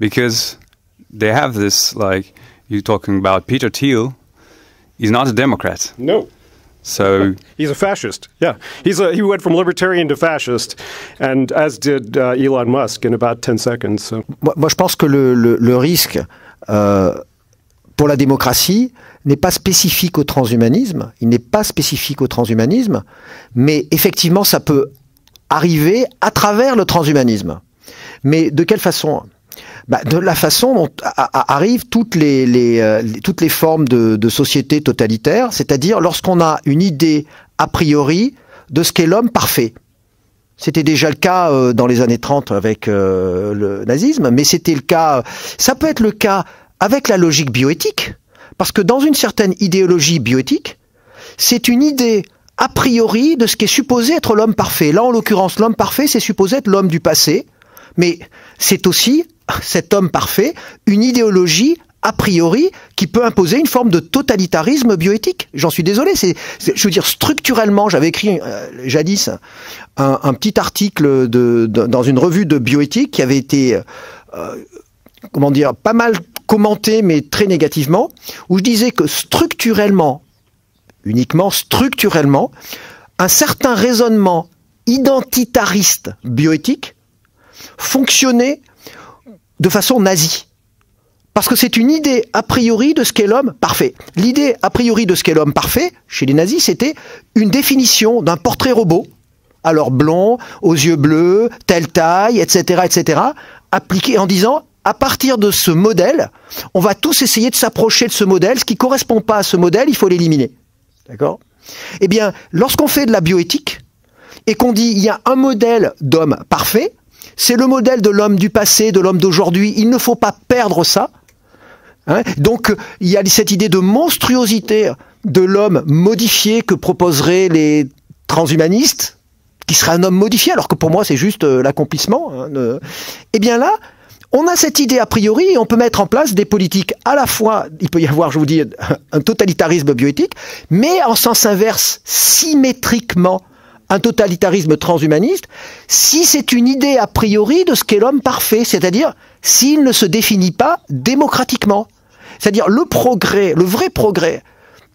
because they have this, like you're talking about Peter Thiel, he's not a Democrat. No. So he's a fascist. Yeah, he went from libertarian to fascist, and as did Elon Musk in about 10 seconds. So. Moi, je pense que le risque pour la démocratie n'est pas spécifique au transhumanisme, il n'est pas spécifique au transhumanisme, mais effectivement ça peut arriver à travers le transhumanisme. Mais de quelle façon? bah, de la façon dont arrivent toutes les formes de société totalitaire, c'est-à-dire lorsqu'on a une idée a priori de ce qu'est l'homme parfait. C'était déjà le cas dans les années 30 avec le nazisme, mais c'était le cas. Ça peut être le cas avec la logique bioéthique, parce que dans une certaine idéologie bioéthique, c'est une idée a priori de ce qui est supposé être l'homme parfait. Là, en l'occurrence, l'homme parfait, c'est supposé être l'homme du passé, mais c'est aussi, cet homme parfait, une idéologie a priori qui peut imposer une forme de totalitarisme bioéthique. J'en suis désolé. Je veux dire, structurellement, j'avais écrit jadis un petit article dans une revue de bioéthique qui avait été, comment dire, pas mal commenté, mais très négativement, où je disais que structurellement, uniquement structurellement, un certain raisonnement identitariste bioéthique fonctionnait de façon nazie. Parce que c'est une idée a priori de ce qu'est l'homme parfait. L'idée a priori de ce qu'est l'homme parfait, chez les nazis, c'était une définition d'un portrait robot. Alors blond, aux yeux bleus, telle taille, etc., appliqué en disant, à partir de ce modèle, on va tous essayer de s'approcher de ce modèle. Ce qui ne correspond pas à ce modèle, il faut l'éliminer. D'accord ? Eh bien, lorsqu'on fait de la bioéthique et qu'on dit, il y a un modèle d'homme parfait, c'est le modèle de l'homme du passé, de l'homme d'aujourd'hui. Il ne faut pas perdre ça. Hein ? Donc, il y a cette idée de monstruosité de l'homme modifié que proposeraient les transhumanistes, qui serait un homme modifié, alors que pour moi, c'est juste l'accomplissement. Hein, Eh bien là, on a cette idée a priori et on peut mettre en place des politiques à la fois, il peut y avoir, je vous dis, un totalitarisme bioéthique, mais en sens inverse, symétriquement, un totalitarisme transhumaniste, si c'est une idée a priori de ce qu'est l'homme parfait, c'est-à-dire s'il ne se définit pas démocratiquement. C'est-à-dire le progrès, le vrai progrès,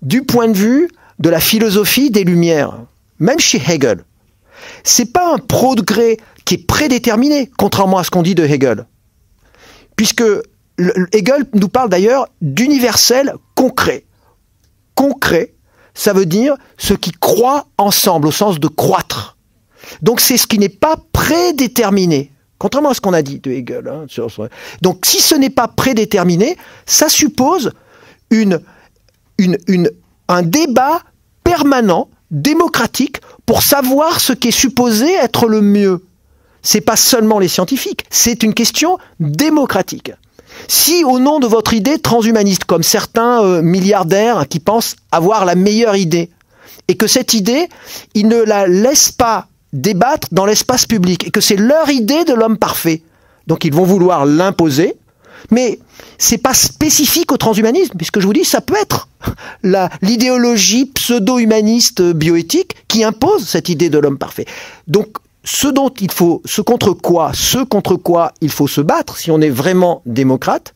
du point de vue de la philosophie des Lumières, même chez Hegel. C'est pas un progrès qui est prédéterminé, contrairement à ce qu'on dit de Hegel. Puisque Hegel nous parle d'ailleurs d'universel concret. Concret, ça veut dire ce qui croît ensemble, au sens de croître. Donc c'est ce qui n'est pas prédéterminé, contrairement à ce qu'on a dit de Hegel. Hein, donc si ce n'est pas prédéterminé, ça suppose un débat permanent, démocratique, pour savoir ce qui est supposé être le mieux. C'est pas seulement les scientifiques, c'est une question démocratique. Si au nom de votre idée transhumaniste, comme certains milliardaires qui pensent avoir la meilleure idée, et que cette idée, ils ne la laissent pas débattre dans l'espace public, et que c'est leur idée de l'homme parfait, donc ils vont vouloir l'imposer, mais c'est pas spécifique au transhumanisme, puisque je vous dis, ça peut être l'idéologie pseudo-humaniste bioéthique qui impose cette idée de l'homme parfait. Donc, ce contre quoi il faut se battre, si on est vraiment démocrate,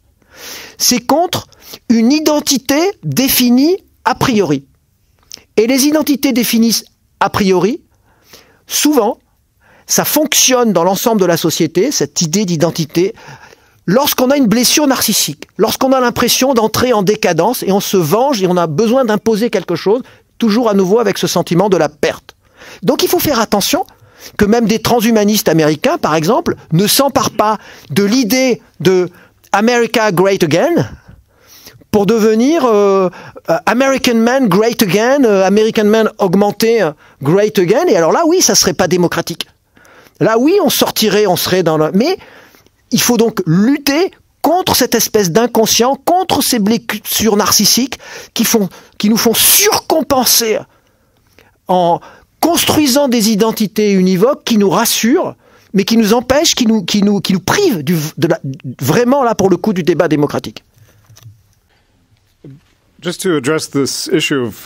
c'est contre une identité définie a priori. Et les identités définies a priori, souvent, ça fonctionne dans l'ensemble de la société, cette idée d'identité, lorsqu'on a une blessure narcissique, lorsqu'on a l'impression d'entrer en décadence et on se venge et on a besoin d'imposer quelque chose, toujours à nouveau avec ce sentiment de la perte. Donc il faut faire attention que même des transhumanistes américains, par exemple, ne s'emparent pas de l'idée de « America Great Again » pour devenir « American Man Great Again »,« American Man Augmenté Great Again ». Et alors là, oui, ça ne serait pas démocratique. Là, oui, on sortirait, on serait dans le... Mais il faut donc lutter contre cette espèce d'inconscient, contre ces blessures narcissiques qui nous font surcompenser en... construisant des identités univoques qui nous rassurent, mais qui nous empêchent, qui nous privent vraiment, là, pour le coup, du débat démocratique. Just to address this issue of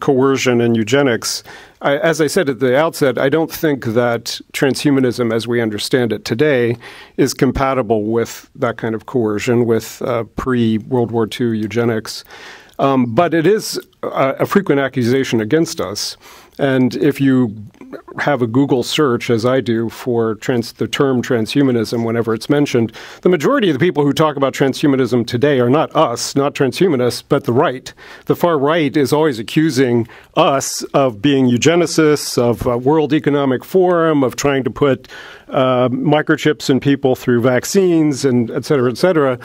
coercion and eugenics, as I said at the outset, I don't think that transhumanism as we understand it today is compatible with that kind of coercion, with pre-World War II eugenics. But it is a frequent accusation against us. And if you have a Google search, as I do, for the term transhumanism whenever it's mentioned, the majority of the people who talk about transhumanism today are not us, not transhumanists, but the right. The far right is always accusing us of being eugenicists, of World Economic Forum, of trying to put microchips in people through vaccines, and et cetera, et cetera.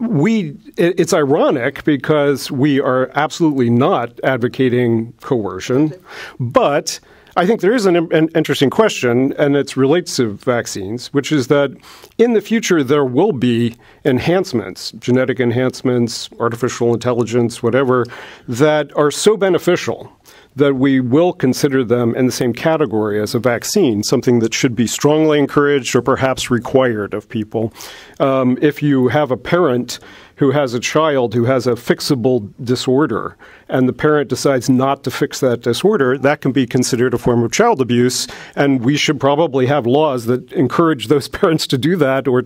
It's ironic because we are absolutely not advocating coercion, but I think there is an interesting question, and it relates to vaccines, which is that in the future there will be enhancements, genetic enhancements, artificial intelligence, whatever, that are so beneficial that we will consider them in the same category as a vaccine, something that should be strongly encouraged or perhaps required of people. If you have a parent who has a child who has a fixable disorder and the parent decides not to fix that disorder, that can be considered a form of child abuse, and we should probably have laws that encourage those parents to do that or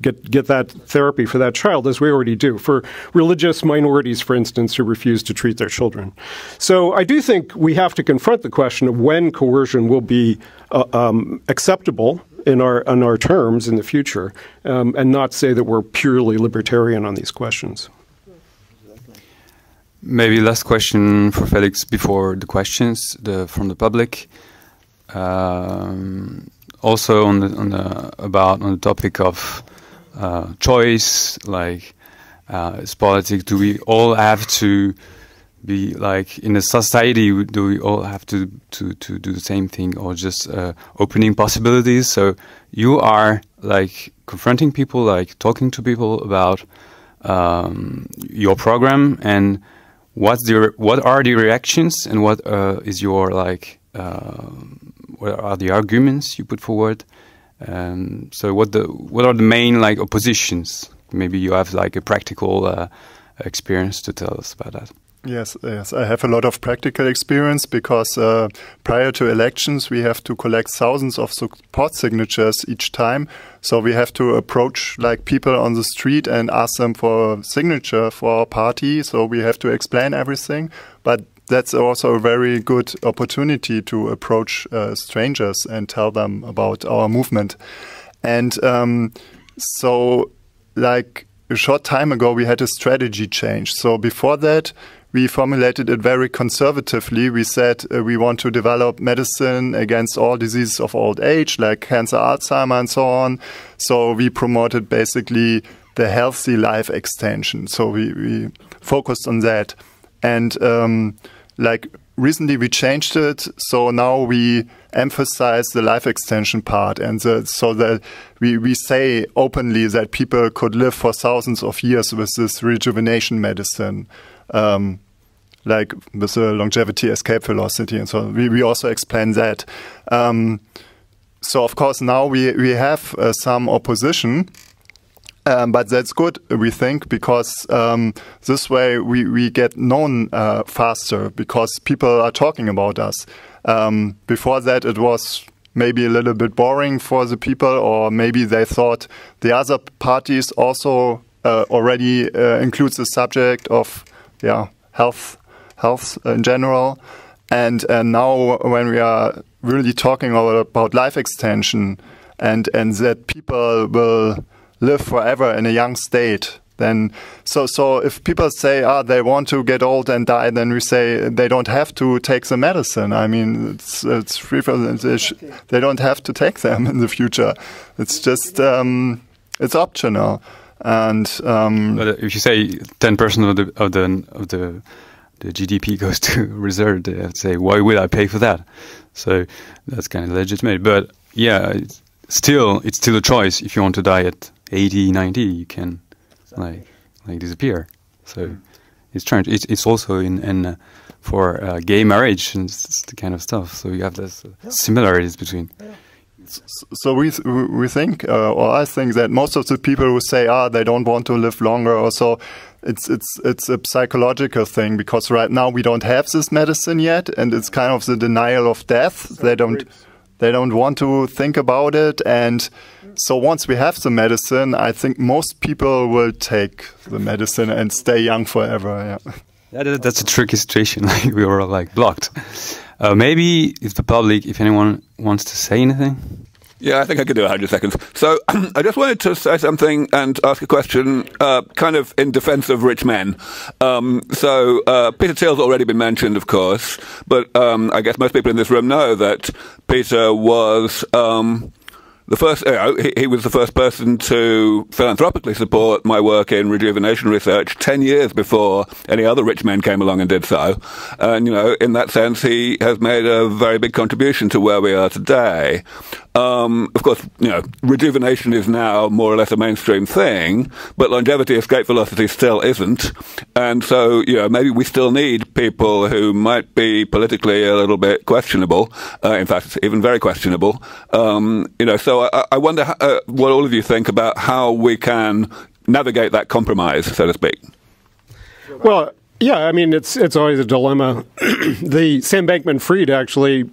get that therapy for that child, as we already do, for religious minorities, for instance, who refuse to treat their children. So I do think we have to confront the question of when coercion will be acceptable in our terms in the future, and not say that we're purely libertarian on these questions. Maybe last question for Felix before the questions from the public. Also on the topic of choice, like it's politics. Do we all have to be like in a society? Do we all have to do the same thing, or just opening possibilities? So you are like confronting people, like talking to people about your program, and what are the reactions, and what is your like what are the arguments you put forward? So what are the main like oppositions? Maybe you have like a practical experience to tell us about that. Yes, yes, I have a lot of practical experience because prior to elections we have to collect thousands of support signatures each time. So we have to approach like people on the street and ask them for a signature for our party. So we have to explain everything, but that's also a very good opportunity to approach strangers and tell them about our movement. And so like a short time ago we had a strategy change. So before that, we formulated it very conservatively. We said we want to develop medicine against all diseases of old age, like cancer, Alzheimer, and so on. So we promoted basically the healthy life extension. So we focused on that. And like recently we changed it. So now we emphasize the life extension part. And so that we say openly that people could live for thousands of years with this rejuvenation medicine. Like with the longevity escape velocity, and so on. We also explain that. So of course now we have some opposition, but that's good, we think, because this way we get known faster because people are talking about us. Before that it was maybe a little bit boring for the people, or maybe they thought the other parties also already includes the subject of health in general, and now when we are really talking about life extension and that people will live forever in a young state, then so if people say they want to get old and die, then we say they don't have to take the medicine. I mean, it's free for them. They don't have to take them in the future. It's just it's optional. And but if you say 10% of the GDP goes to reserve, they have to say, why will I pay for that? So that's kind of legitimate. But yeah, it's still a choice. If you want to die at 80, 90, you can like disappear. So it's strange. It's also in for gay marriage and the kind of stuff. So you have this similarities between. Yeah. So we think, or I think, that most of the people who say they don't want to live longer or so, it's a psychological thing, because right now we don't have this medicine yet, and it's kind of the denial of death. They don't They don't want to think about it. And so once we have the medicine, I think most people will take the medicine and stay young forever. Yeah. That's a tricky situation. Like we were like blocked. Maybe if the public, if anyone wants to say anything. Yeah, I think I could do 100 seconds. So I just wanted to say something and ask a question kind of in defense of rich men. So Peter Thiel's already been mentioned, of course, but I guess most people in this room know that Peter was the first, he was the first person to philanthropically support my work in rejuvenation research 10 years before any other rich men came along and did so. And, you know, in that sense, he has made a very big contribution to where we are today. Of course, you know, rejuvenation is now more or less a mainstream thing, but longevity escape velocity still isn't. And so, you know, maybe we still need people who might be politically a little bit questionable, in fact, even very questionable. You know, so I wonder how, what all of you think about how we can navigate that compromise, so to speak. Well, yeah, I mean, it's always a dilemma. The Sam Bankman-Fried actually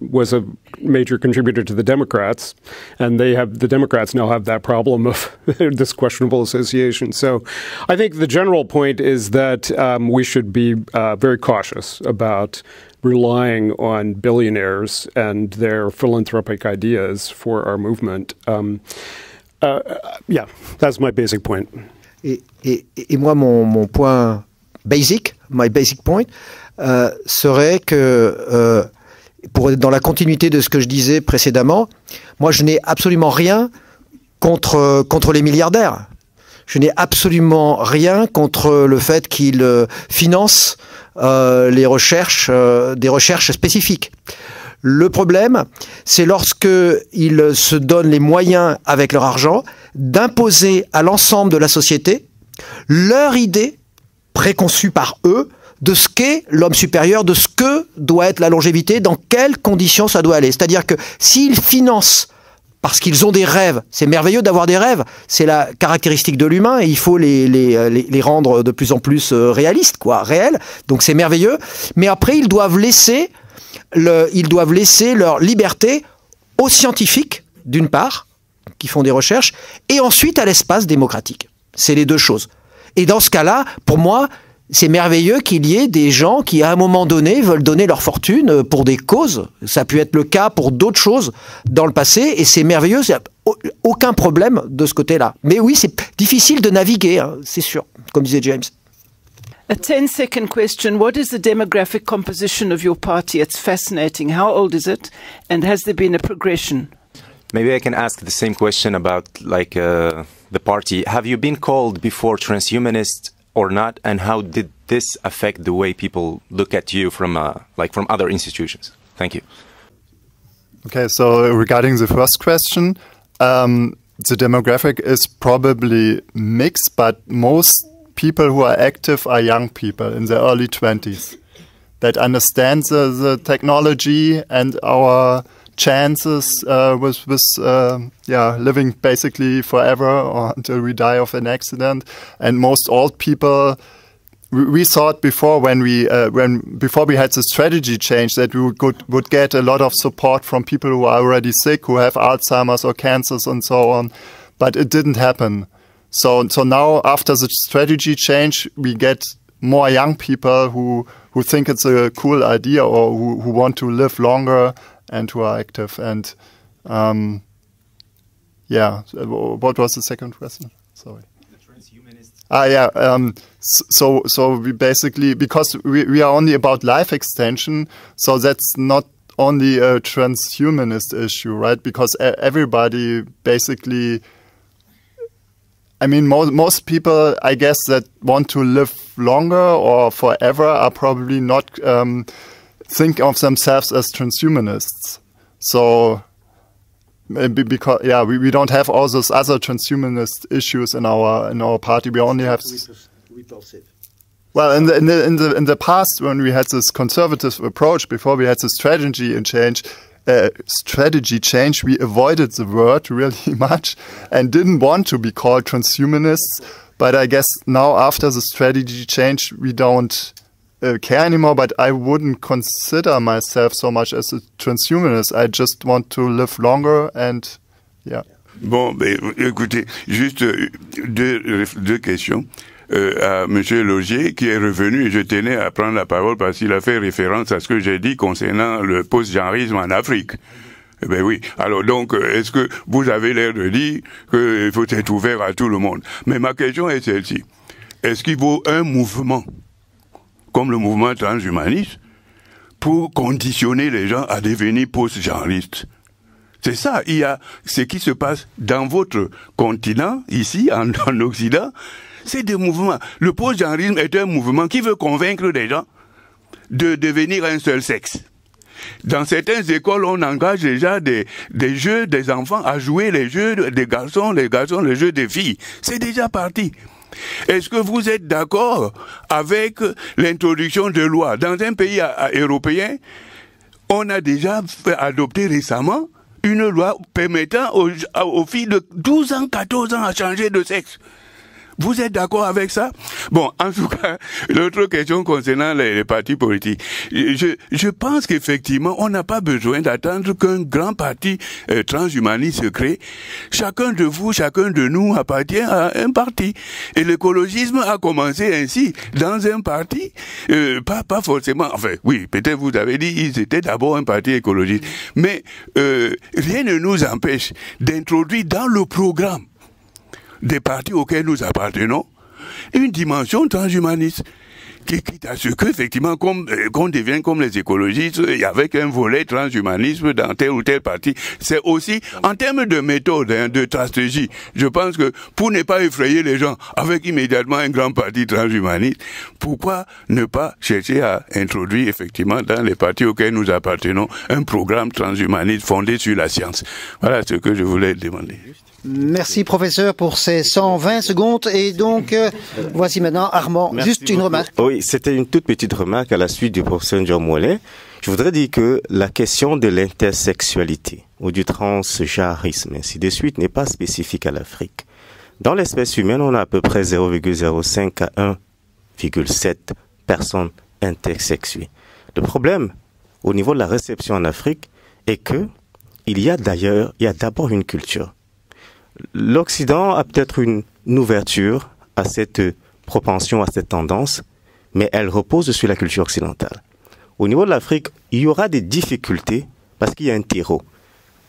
was a major contributor to the Democrats, and they have the Democrats now have that problem of this questionable association. So I think the general point is that we should be very cautious about relying on billionaires and their philanthropic ideas for our movement. Yeah, that's my basic point. Et moi, mon point... my basic point serait que pour être dans la continuité de ce que je disais précédemment, moi je n'ai absolument rien contre les milliardaires. Je n'ai absolument rien contre le fait qu'ils financent les recherches des recherches spécifiques. Le problème, c'est lorsque ils se donnent les moyens avec leur argent d'imposer à l'ensemble de la société leur idée préconçus par eux de ce qu'est l'homme supérieur, de ce que doit être la longévité, dans quelles conditions ça doit aller. C'est-à-dire que s'ils financent parce qu'ils ont des rêves, c'est merveilleux d'avoir des rêves, c'est la caractéristique de l'humain et il faut les rendre de plus en plus réalistes, quoi, réels, donc c'est merveilleux. Mais après, ils doivent laisser leur liberté aux scientifiques, d'une part, qui font des recherches, et ensuite à l'espace démocratique. C'est les deux choses. Et dans ce cas-là, pour moi, c'est merveilleux qu'il y ait des gens qui, à un moment donné, veulent donner leur fortune pour des causes. Ça a pu être le cas pour d'autres choses dans le passé, et c'est merveilleux, aucun problème de ce côté-là. Mais oui, c'est difficile de naviguer, hein, c'est sûr, comme disait James. A 10-second question. What is the demographic composition of your party? It's fascinating. How old is it? And has there been a progression? Maybe I can ask the same question about, like, the party. Have you been called before transhumanist or not? And how did this affect the way people look at you from, like, from other institutions? Thank you. Okay, so regarding the first question, the demographic is probably mixed, but most people who are active are young people in their early 20s that understand the technology and our chances with living basically forever or until we die of an accident. And most old people, we thought before before we had the strategy change that we would get a lot of support from people who are already sick, who have Alzheimer's or cancers and so on, but it didn't happen. So now after the strategy change, we get more young people who think it's a cool idea or who want to live longer and who are active. And yeah, what was the second question? Sorry. The transhumanist. So we basically, because we are only about life extension, so that's not only a transhumanist issue, right? Because everybody basically, I mean, most people, I guess, that want to live longer or forever are probably not think of themselves as transhumanists. So maybe because, yeah, we don't have all those other transhumanist issues in our party. We only have repulsive. Well, in the past, when we had this conservative approach, before we had the strategy change, we avoided the word really much and didn't want to be called transhumanists. But I guess now after the strategy change, we don't care anymore, but I wouldn't consider myself so much as a transhumanist. I just want to live longer and yeah. Bon, mais, écoutez, juste deux questions. À Monsieur Laugier qui est revenu, je tenais à prendre la parole parce qu'il a fait référence à ce que j'ai dit concernant le post-genrisme en Afrique. Eh ben oui. Alors donc, est-ce que vous avez l'air de dire qu'il faut être ouvert à tout le monde? Mais ma question est celle-ci. Est-ce qu'il vaut un mouvement, comme le mouvement transhumaniste, pour conditionner les gens à devenir post-genristes? C'est ça, il y a ce qui se passe dans votre continent, ici, en Occident, c'est des mouvements. Le post-genrisme est un mouvement qui veut convaincre les gens de devenir un seul sexe. Dans certaines écoles, on engage déjà des jeux des enfants à jouer les jeux des garçons, les jeux des filles. C'est déjà parti. Est-ce que vous êtes d'accord avec l'introduction de lois? Dans un pays européen, on a déjà adopté récemment une loi permettant aux filles de 12 ans, 14 ans à changer de sexe. Vous êtes d'accord avec ça? Bon, en tout cas, l'autre question concernant les partis politiques. Je pense qu'effectivement, on n'a pas besoin d'attendre qu'un grand parti transhumaniste se crée. Chacun de vous, chacun de nous appartient à un parti. Et l'écologisme a commencé ainsi, dans un parti, pas forcément... Enfin, oui, peut-être vous avez dit, ils étaient d'abord un parti écologiste. Mais rien ne nous empêche d'introduire dans le programme des partis auxquels nous appartenons, une dimension transhumaniste, quitte à ce qu'effectivement qu'on devienne comme les écologistes avec un volet transhumanisme dans tel ou tel parti. C'est aussi, en termes de méthode, hein, de stratégie, je pense que pour ne pas effrayer les gens avec immédiatement un grand parti transhumaniste, pourquoi ne pas chercher à introduire effectivement dans les partis auxquels nous appartenons un programme transhumaniste fondé sur la science. Voilà ce que je voulais demander. Merci professeur pour ces 120 secondes et donc voici maintenant Armand, merci juste une remarque. Oui, c'était une toute petite remarque à la suite du professeur John Mollet. Je voudrais dire que la question de l'intersexualité ou du transgenrisme ainsi de suite n'est pas spécifique à l'Afrique. Dans l'espèce humaine, on a à peu près 0,05 à 1,7 personnes intersexuées. Le problème au niveau de la réception en Afrique est que il y a d'abord une culture. L'Occident a peut-être une ouverture à cette propension, à cette tendance, mais elle repose sur la culture occidentale. Au niveau de l'Afrique, il y aura des difficultés parce qu'il y a un terreau.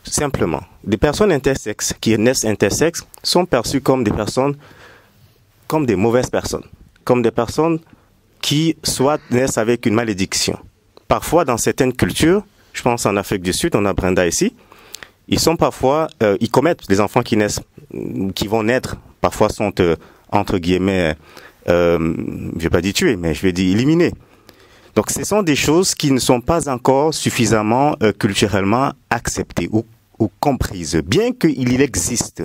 Simplement, des personnes intersexes qui naissent intersexes sont perçues comme des personnes, comme des mauvaises personnes, comme des personnes qui soit naissent avec une malédiction. Parfois, dans certaines cultures, je pense en Afrique du Sud, on a Brenda ici, ils sont parfois, ils commettent, les enfants qui naissent, qui vont naître, parfois sont entre guillemets, je vais pas dire tués, mais je vais dire éliminés. Donc ce sont des choses qui ne sont pas encore suffisamment culturellement acceptées ou comprises. Bien qu'il existe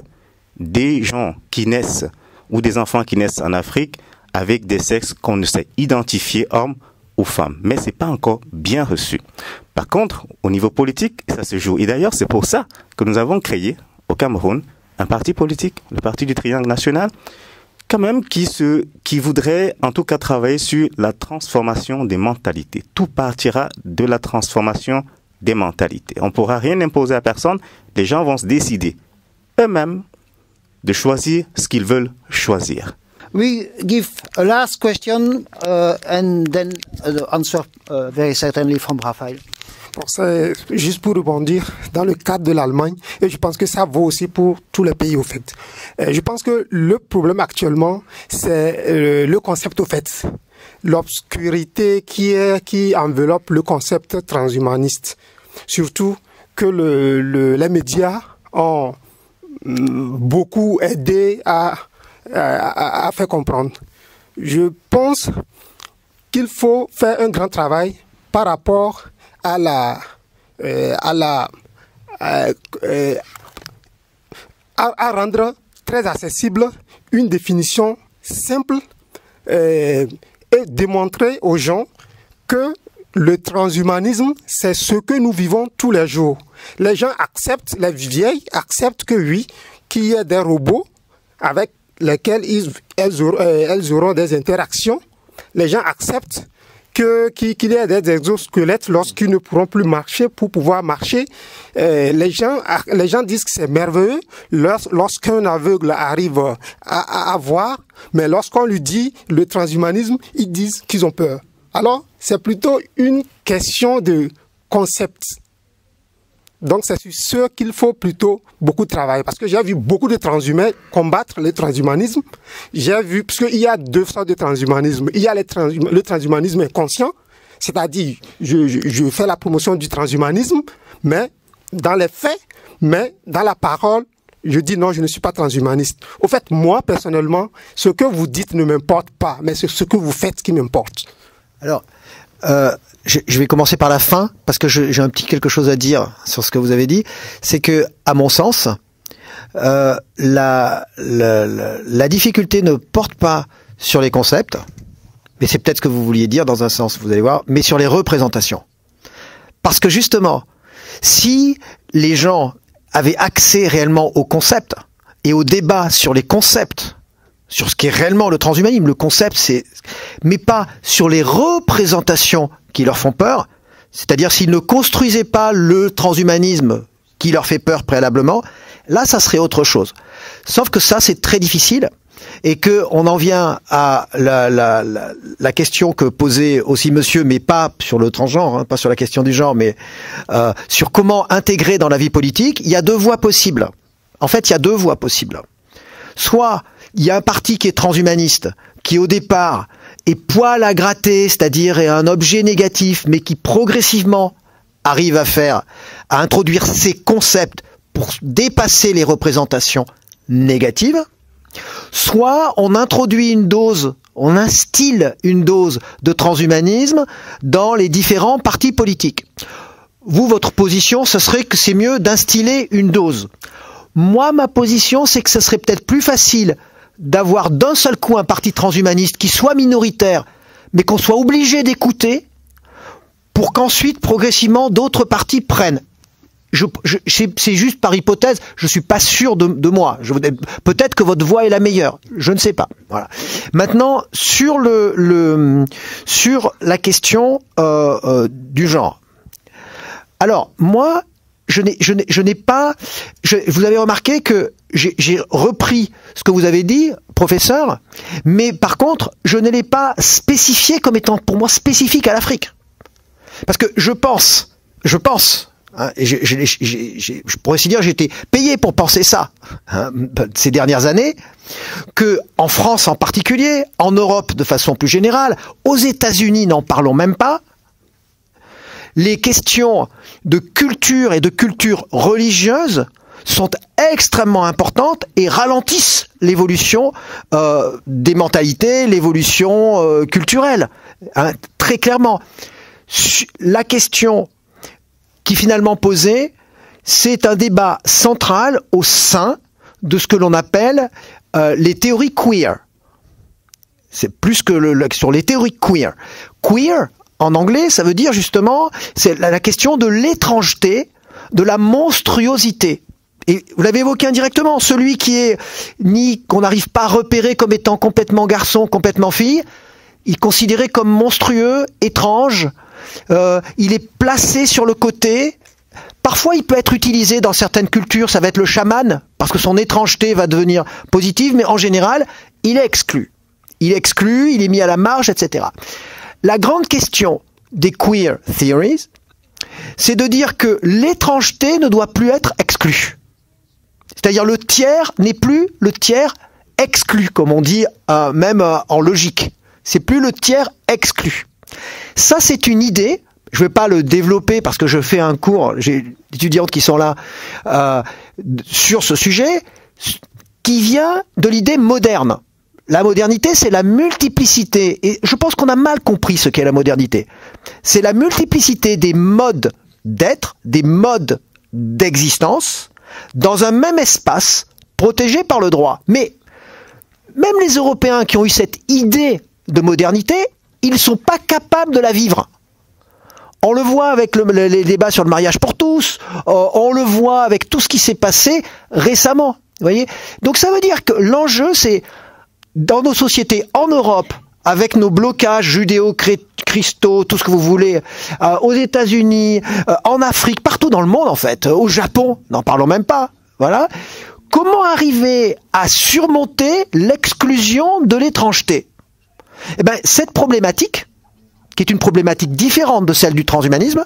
des gens qui naissent ou des enfants qui naissent en Afrique avec des sexes qu'on ne sait identifier hommes ou femmes, mais c'est pas encore bien reçu. Par contre, au niveau politique, ça se joue. Et d'ailleurs, c'est pour ça que nous avons créé au Cameroun un parti politique, le parti du triangle national, quand même qui voudrait en tout cas travailler sur la transformation des mentalités. Tout partira de la transformation des mentalités. On ne pourra rien imposer à personne. Les gens vont se décider eux-mêmes de choisir ce qu'ils veulent choisir. We give a last question and then the answer very certainly from Raphaël. Juste pour rebondir, dans le cadre de l'Allemagne, et je pense que ça vaut aussi pour tous les pays au fait. Je pense que le problème actuellement, c'est le concept au fait. L'obscurité qui enveloppe le concept transhumaniste. Surtout que les médias ont beaucoup aidé à faire comprendre. Je pense qu'il faut faire un grand travail par rapport à rendre très accessible une définition simple et démontrer aux gens que le transhumanisme, c'est ce que nous vivons tous les jours. Les gens acceptent, les vieilles acceptent que oui, qu'il y ait des robots avec lesquelles elles auront des interactions. Les gens acceptent qu'il y a des exosquelettes lorsqu'ils ne pourront plus marcher pour pouvoir marcher. Les gens disent que c'est merveilleux lorsqu'un aveugle arrive à voir, mais lorsqu'on lui dit le transhumanisme, ils disent qu'ils ont peur. Alors, c'est plutôt une question de concept. Donc, c'est sur ce qu'il faut plutôt beaucoup travailler. Parce que j'ai vu beaucoup de transhumains combattre le transhumanisme. J'ai vu, parce qu'il y a deux sortes de transhumanisme. Il y a le transhumanisme inconscient, c'est-à-dire, je fais la promotion du transhumanisme, mais dans les faits, mais dans la parole, je dis non, je ne suis pas transhumaniste. Au fait, moi, personnellement, ce que vous dites ne m'importe pas, mais c'est ce que vous faites qui m'importe. Alors... je vais commencer par la fin parce que j'ai un petit quelque chose à dire sur ce que vous avez dit. C'est que, à mon sens, la difficulté ne porte pas sur les concepts, mais c'est peut-être ce que vous vouliez dire dans un sens, vous allez voir, mais sur les représentations. Parce que justement, si les gens avaient accès réellement aux concepts et au débat sur les concepts, sur ce qui est réellement le transhumanisme, le concept, c'est, mais pas sur les représentations qui leur font peur, c'est-à-dire s'ils ne construisaient pas le transhumanisme qui leur fait peur préalablement, là ça serait autre chose. Sauf que ça c'est très difficile et que on en vient à la question que posait aussi monsieur, mais pas sur le transgenre, hein, pas sur la question du genre, mais sur comment intégrer dans la vie politique, il y a deux voies possibles. En fait, il y a deux voies possibles. Soit il y a un parti qui est transhumaniste, qui au départ est poil à gratter, c'est-à-dire est un objet négatif, mais qui progressivement arrive à introduire ses concepts pour dépasser les représentations négatives. Soit on introduit une dose, on instille une dose de transhumanisme dans les différents partis politiques. Vous, votre position, ce serait que c'est mieux d'instiller une dose. Moi, ma position, c'est que ce serait peut-être plus facile d'avoir d'un seul coup un parti transhumaniste qui soit minoritaire, mais qu'on soit obligé d'écouter pour qu'ensuite, progressivement, d'autres partis prennent. C'est juste par hypothèse, je suis pas sûr de moi. Peut-être que votre voix est la meilleure, je ne sais pas. Voilà. Maintenant, sur la question du genre. Alors, moi, je n'ai pas... vous avez remarqué que j'ai repris ce que vous avez dit, professeur, mais par contre, je ne l'ai pas spécifié comme étant pour moi spécifique à l'Afrique. Parce que je pense, hein, et je pourrais aussi dire que j'ai été payé pour penser ça, hein, ces dernières années, qu'en France en particulier, en Europe de façon plus générale, aux États-Unis n'en parlons même pas, les questions de culture et de culture religieuse sont extrêmement importantes et ralentissent l'évolution des mentalités, l'évolution culturelle, hein, très clairement. La question qui finalement posée, c'est un débat central au sein de ce que l'on appelle les théories queer. C'est plus que sur les théories queer. Queer, en anglais, ça veut dire justement, c'est la question de l'étrangeté, de la monstruosité. Et vous l'avez évoqué indirectement, celui qui est ni qu'on n'arrive pas à repérer comme étant complètement garçon, complètement fille, il est considéré comme monstrueux, étrange, il est placé sur le côté. Parfois, il peut être utilisé dans certaines cultures, ça va être le chaman, parce que son étrangeté va devenir positive, mais en général, il est exclu. Il est exclu, il est mis à la marge, etc. La grande question des queer theories, c'est de dire que l'étrangeté ne doit plus être exclue. C'est-à-dire le tiers n'est plus le tiers exclu, comme on dit même en logique. C'est plus le tiers exclu. Ça, c'est une idée. Je ne vais pas le développer parce que je fais un cours, j'ai des étudiantes qui sont là sur ce sujet, qui vient de l'idée moderne. La modernité, c'est la multiplicité. Et je pense qu'on a mal compris ce qu'est la modernité. C'est la multiplicité des modes d'être, des modes d'existence, dans un même espace, protégé par le droit. Mais même les Européens qui ont eu cette idée de modernité, ils ne sont pas capables de la vivre. On le voit avec les débats sur le mariage pour tous, on le voit avec tout ce qui s'est passé récemment. Vous voyez ? Donc ça veut dire que l'enjeu, c'est... Dans nos sociétés en Europe, avec nos blocages judéo-chrétiens, cristaux, tout ce que vous voulez, aux États-Unis, en Afrique, partout dans le monde en fait, au Japon, n'en parlons même pas, voilà. Comment arriver à surmonter l'exclusion de l'étrangeté? Eh bien, cette problématique, qui est une problématique différente de celle du transhumanisme,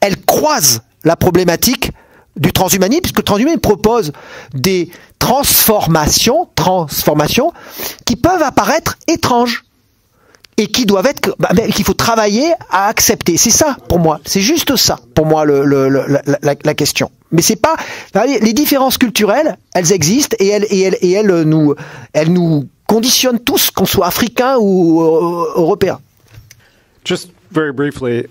elle croise la problématique du transhumanisme, puisque le transhumanisme propose des transformations qui peuvent apparaître étranges et qui doivent être, qu'il faut travailler à accepter. C'est ça pour moi, c'est juste ça pour moi la question. Mais c'est pas, les différences culturelles, elles existent et elles nous conditionnent tous, qu'on soit africain ou européen. Just very briefly,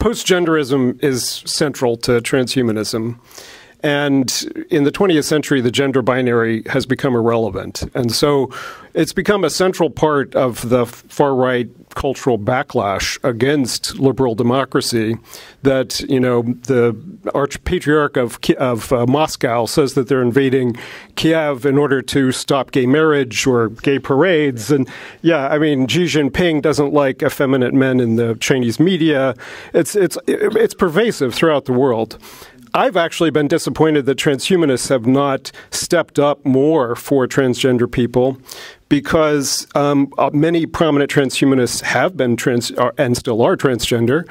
post-genderism is central to transhumanism. And in the 20th century, the gender binary has become irrelevant. And so it's become a central part of the far-right cultural backlash against liberal democracy that, you know, the Archpatriarch of Moscow says that they're invading Kiev in order to stop gay marriage or gay parades. And, yeah, I mean, Xi Jinping doesn't like effeminate men in the Chinese media. It's pervasive throughout the world. I've actually been disappointed that transhumanists have not stepped up more for transgender people, because many prominent transhumanists have been and still are transgender.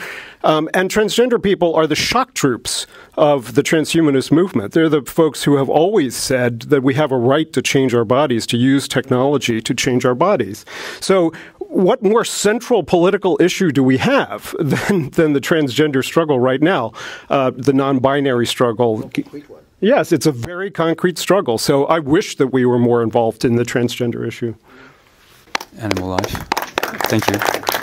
And transgender people are the shock troops of the transhumanist movement. They're the folks who have always said that we have a right to change our bodies, to use technology to change our bodies. So what more central political issue do we have than the transgender struggle right now, the non-binary struggle? Yes, it's a very concrete struggle. So I wish that we were more involved in the transgender issue. Animal life. Thank you.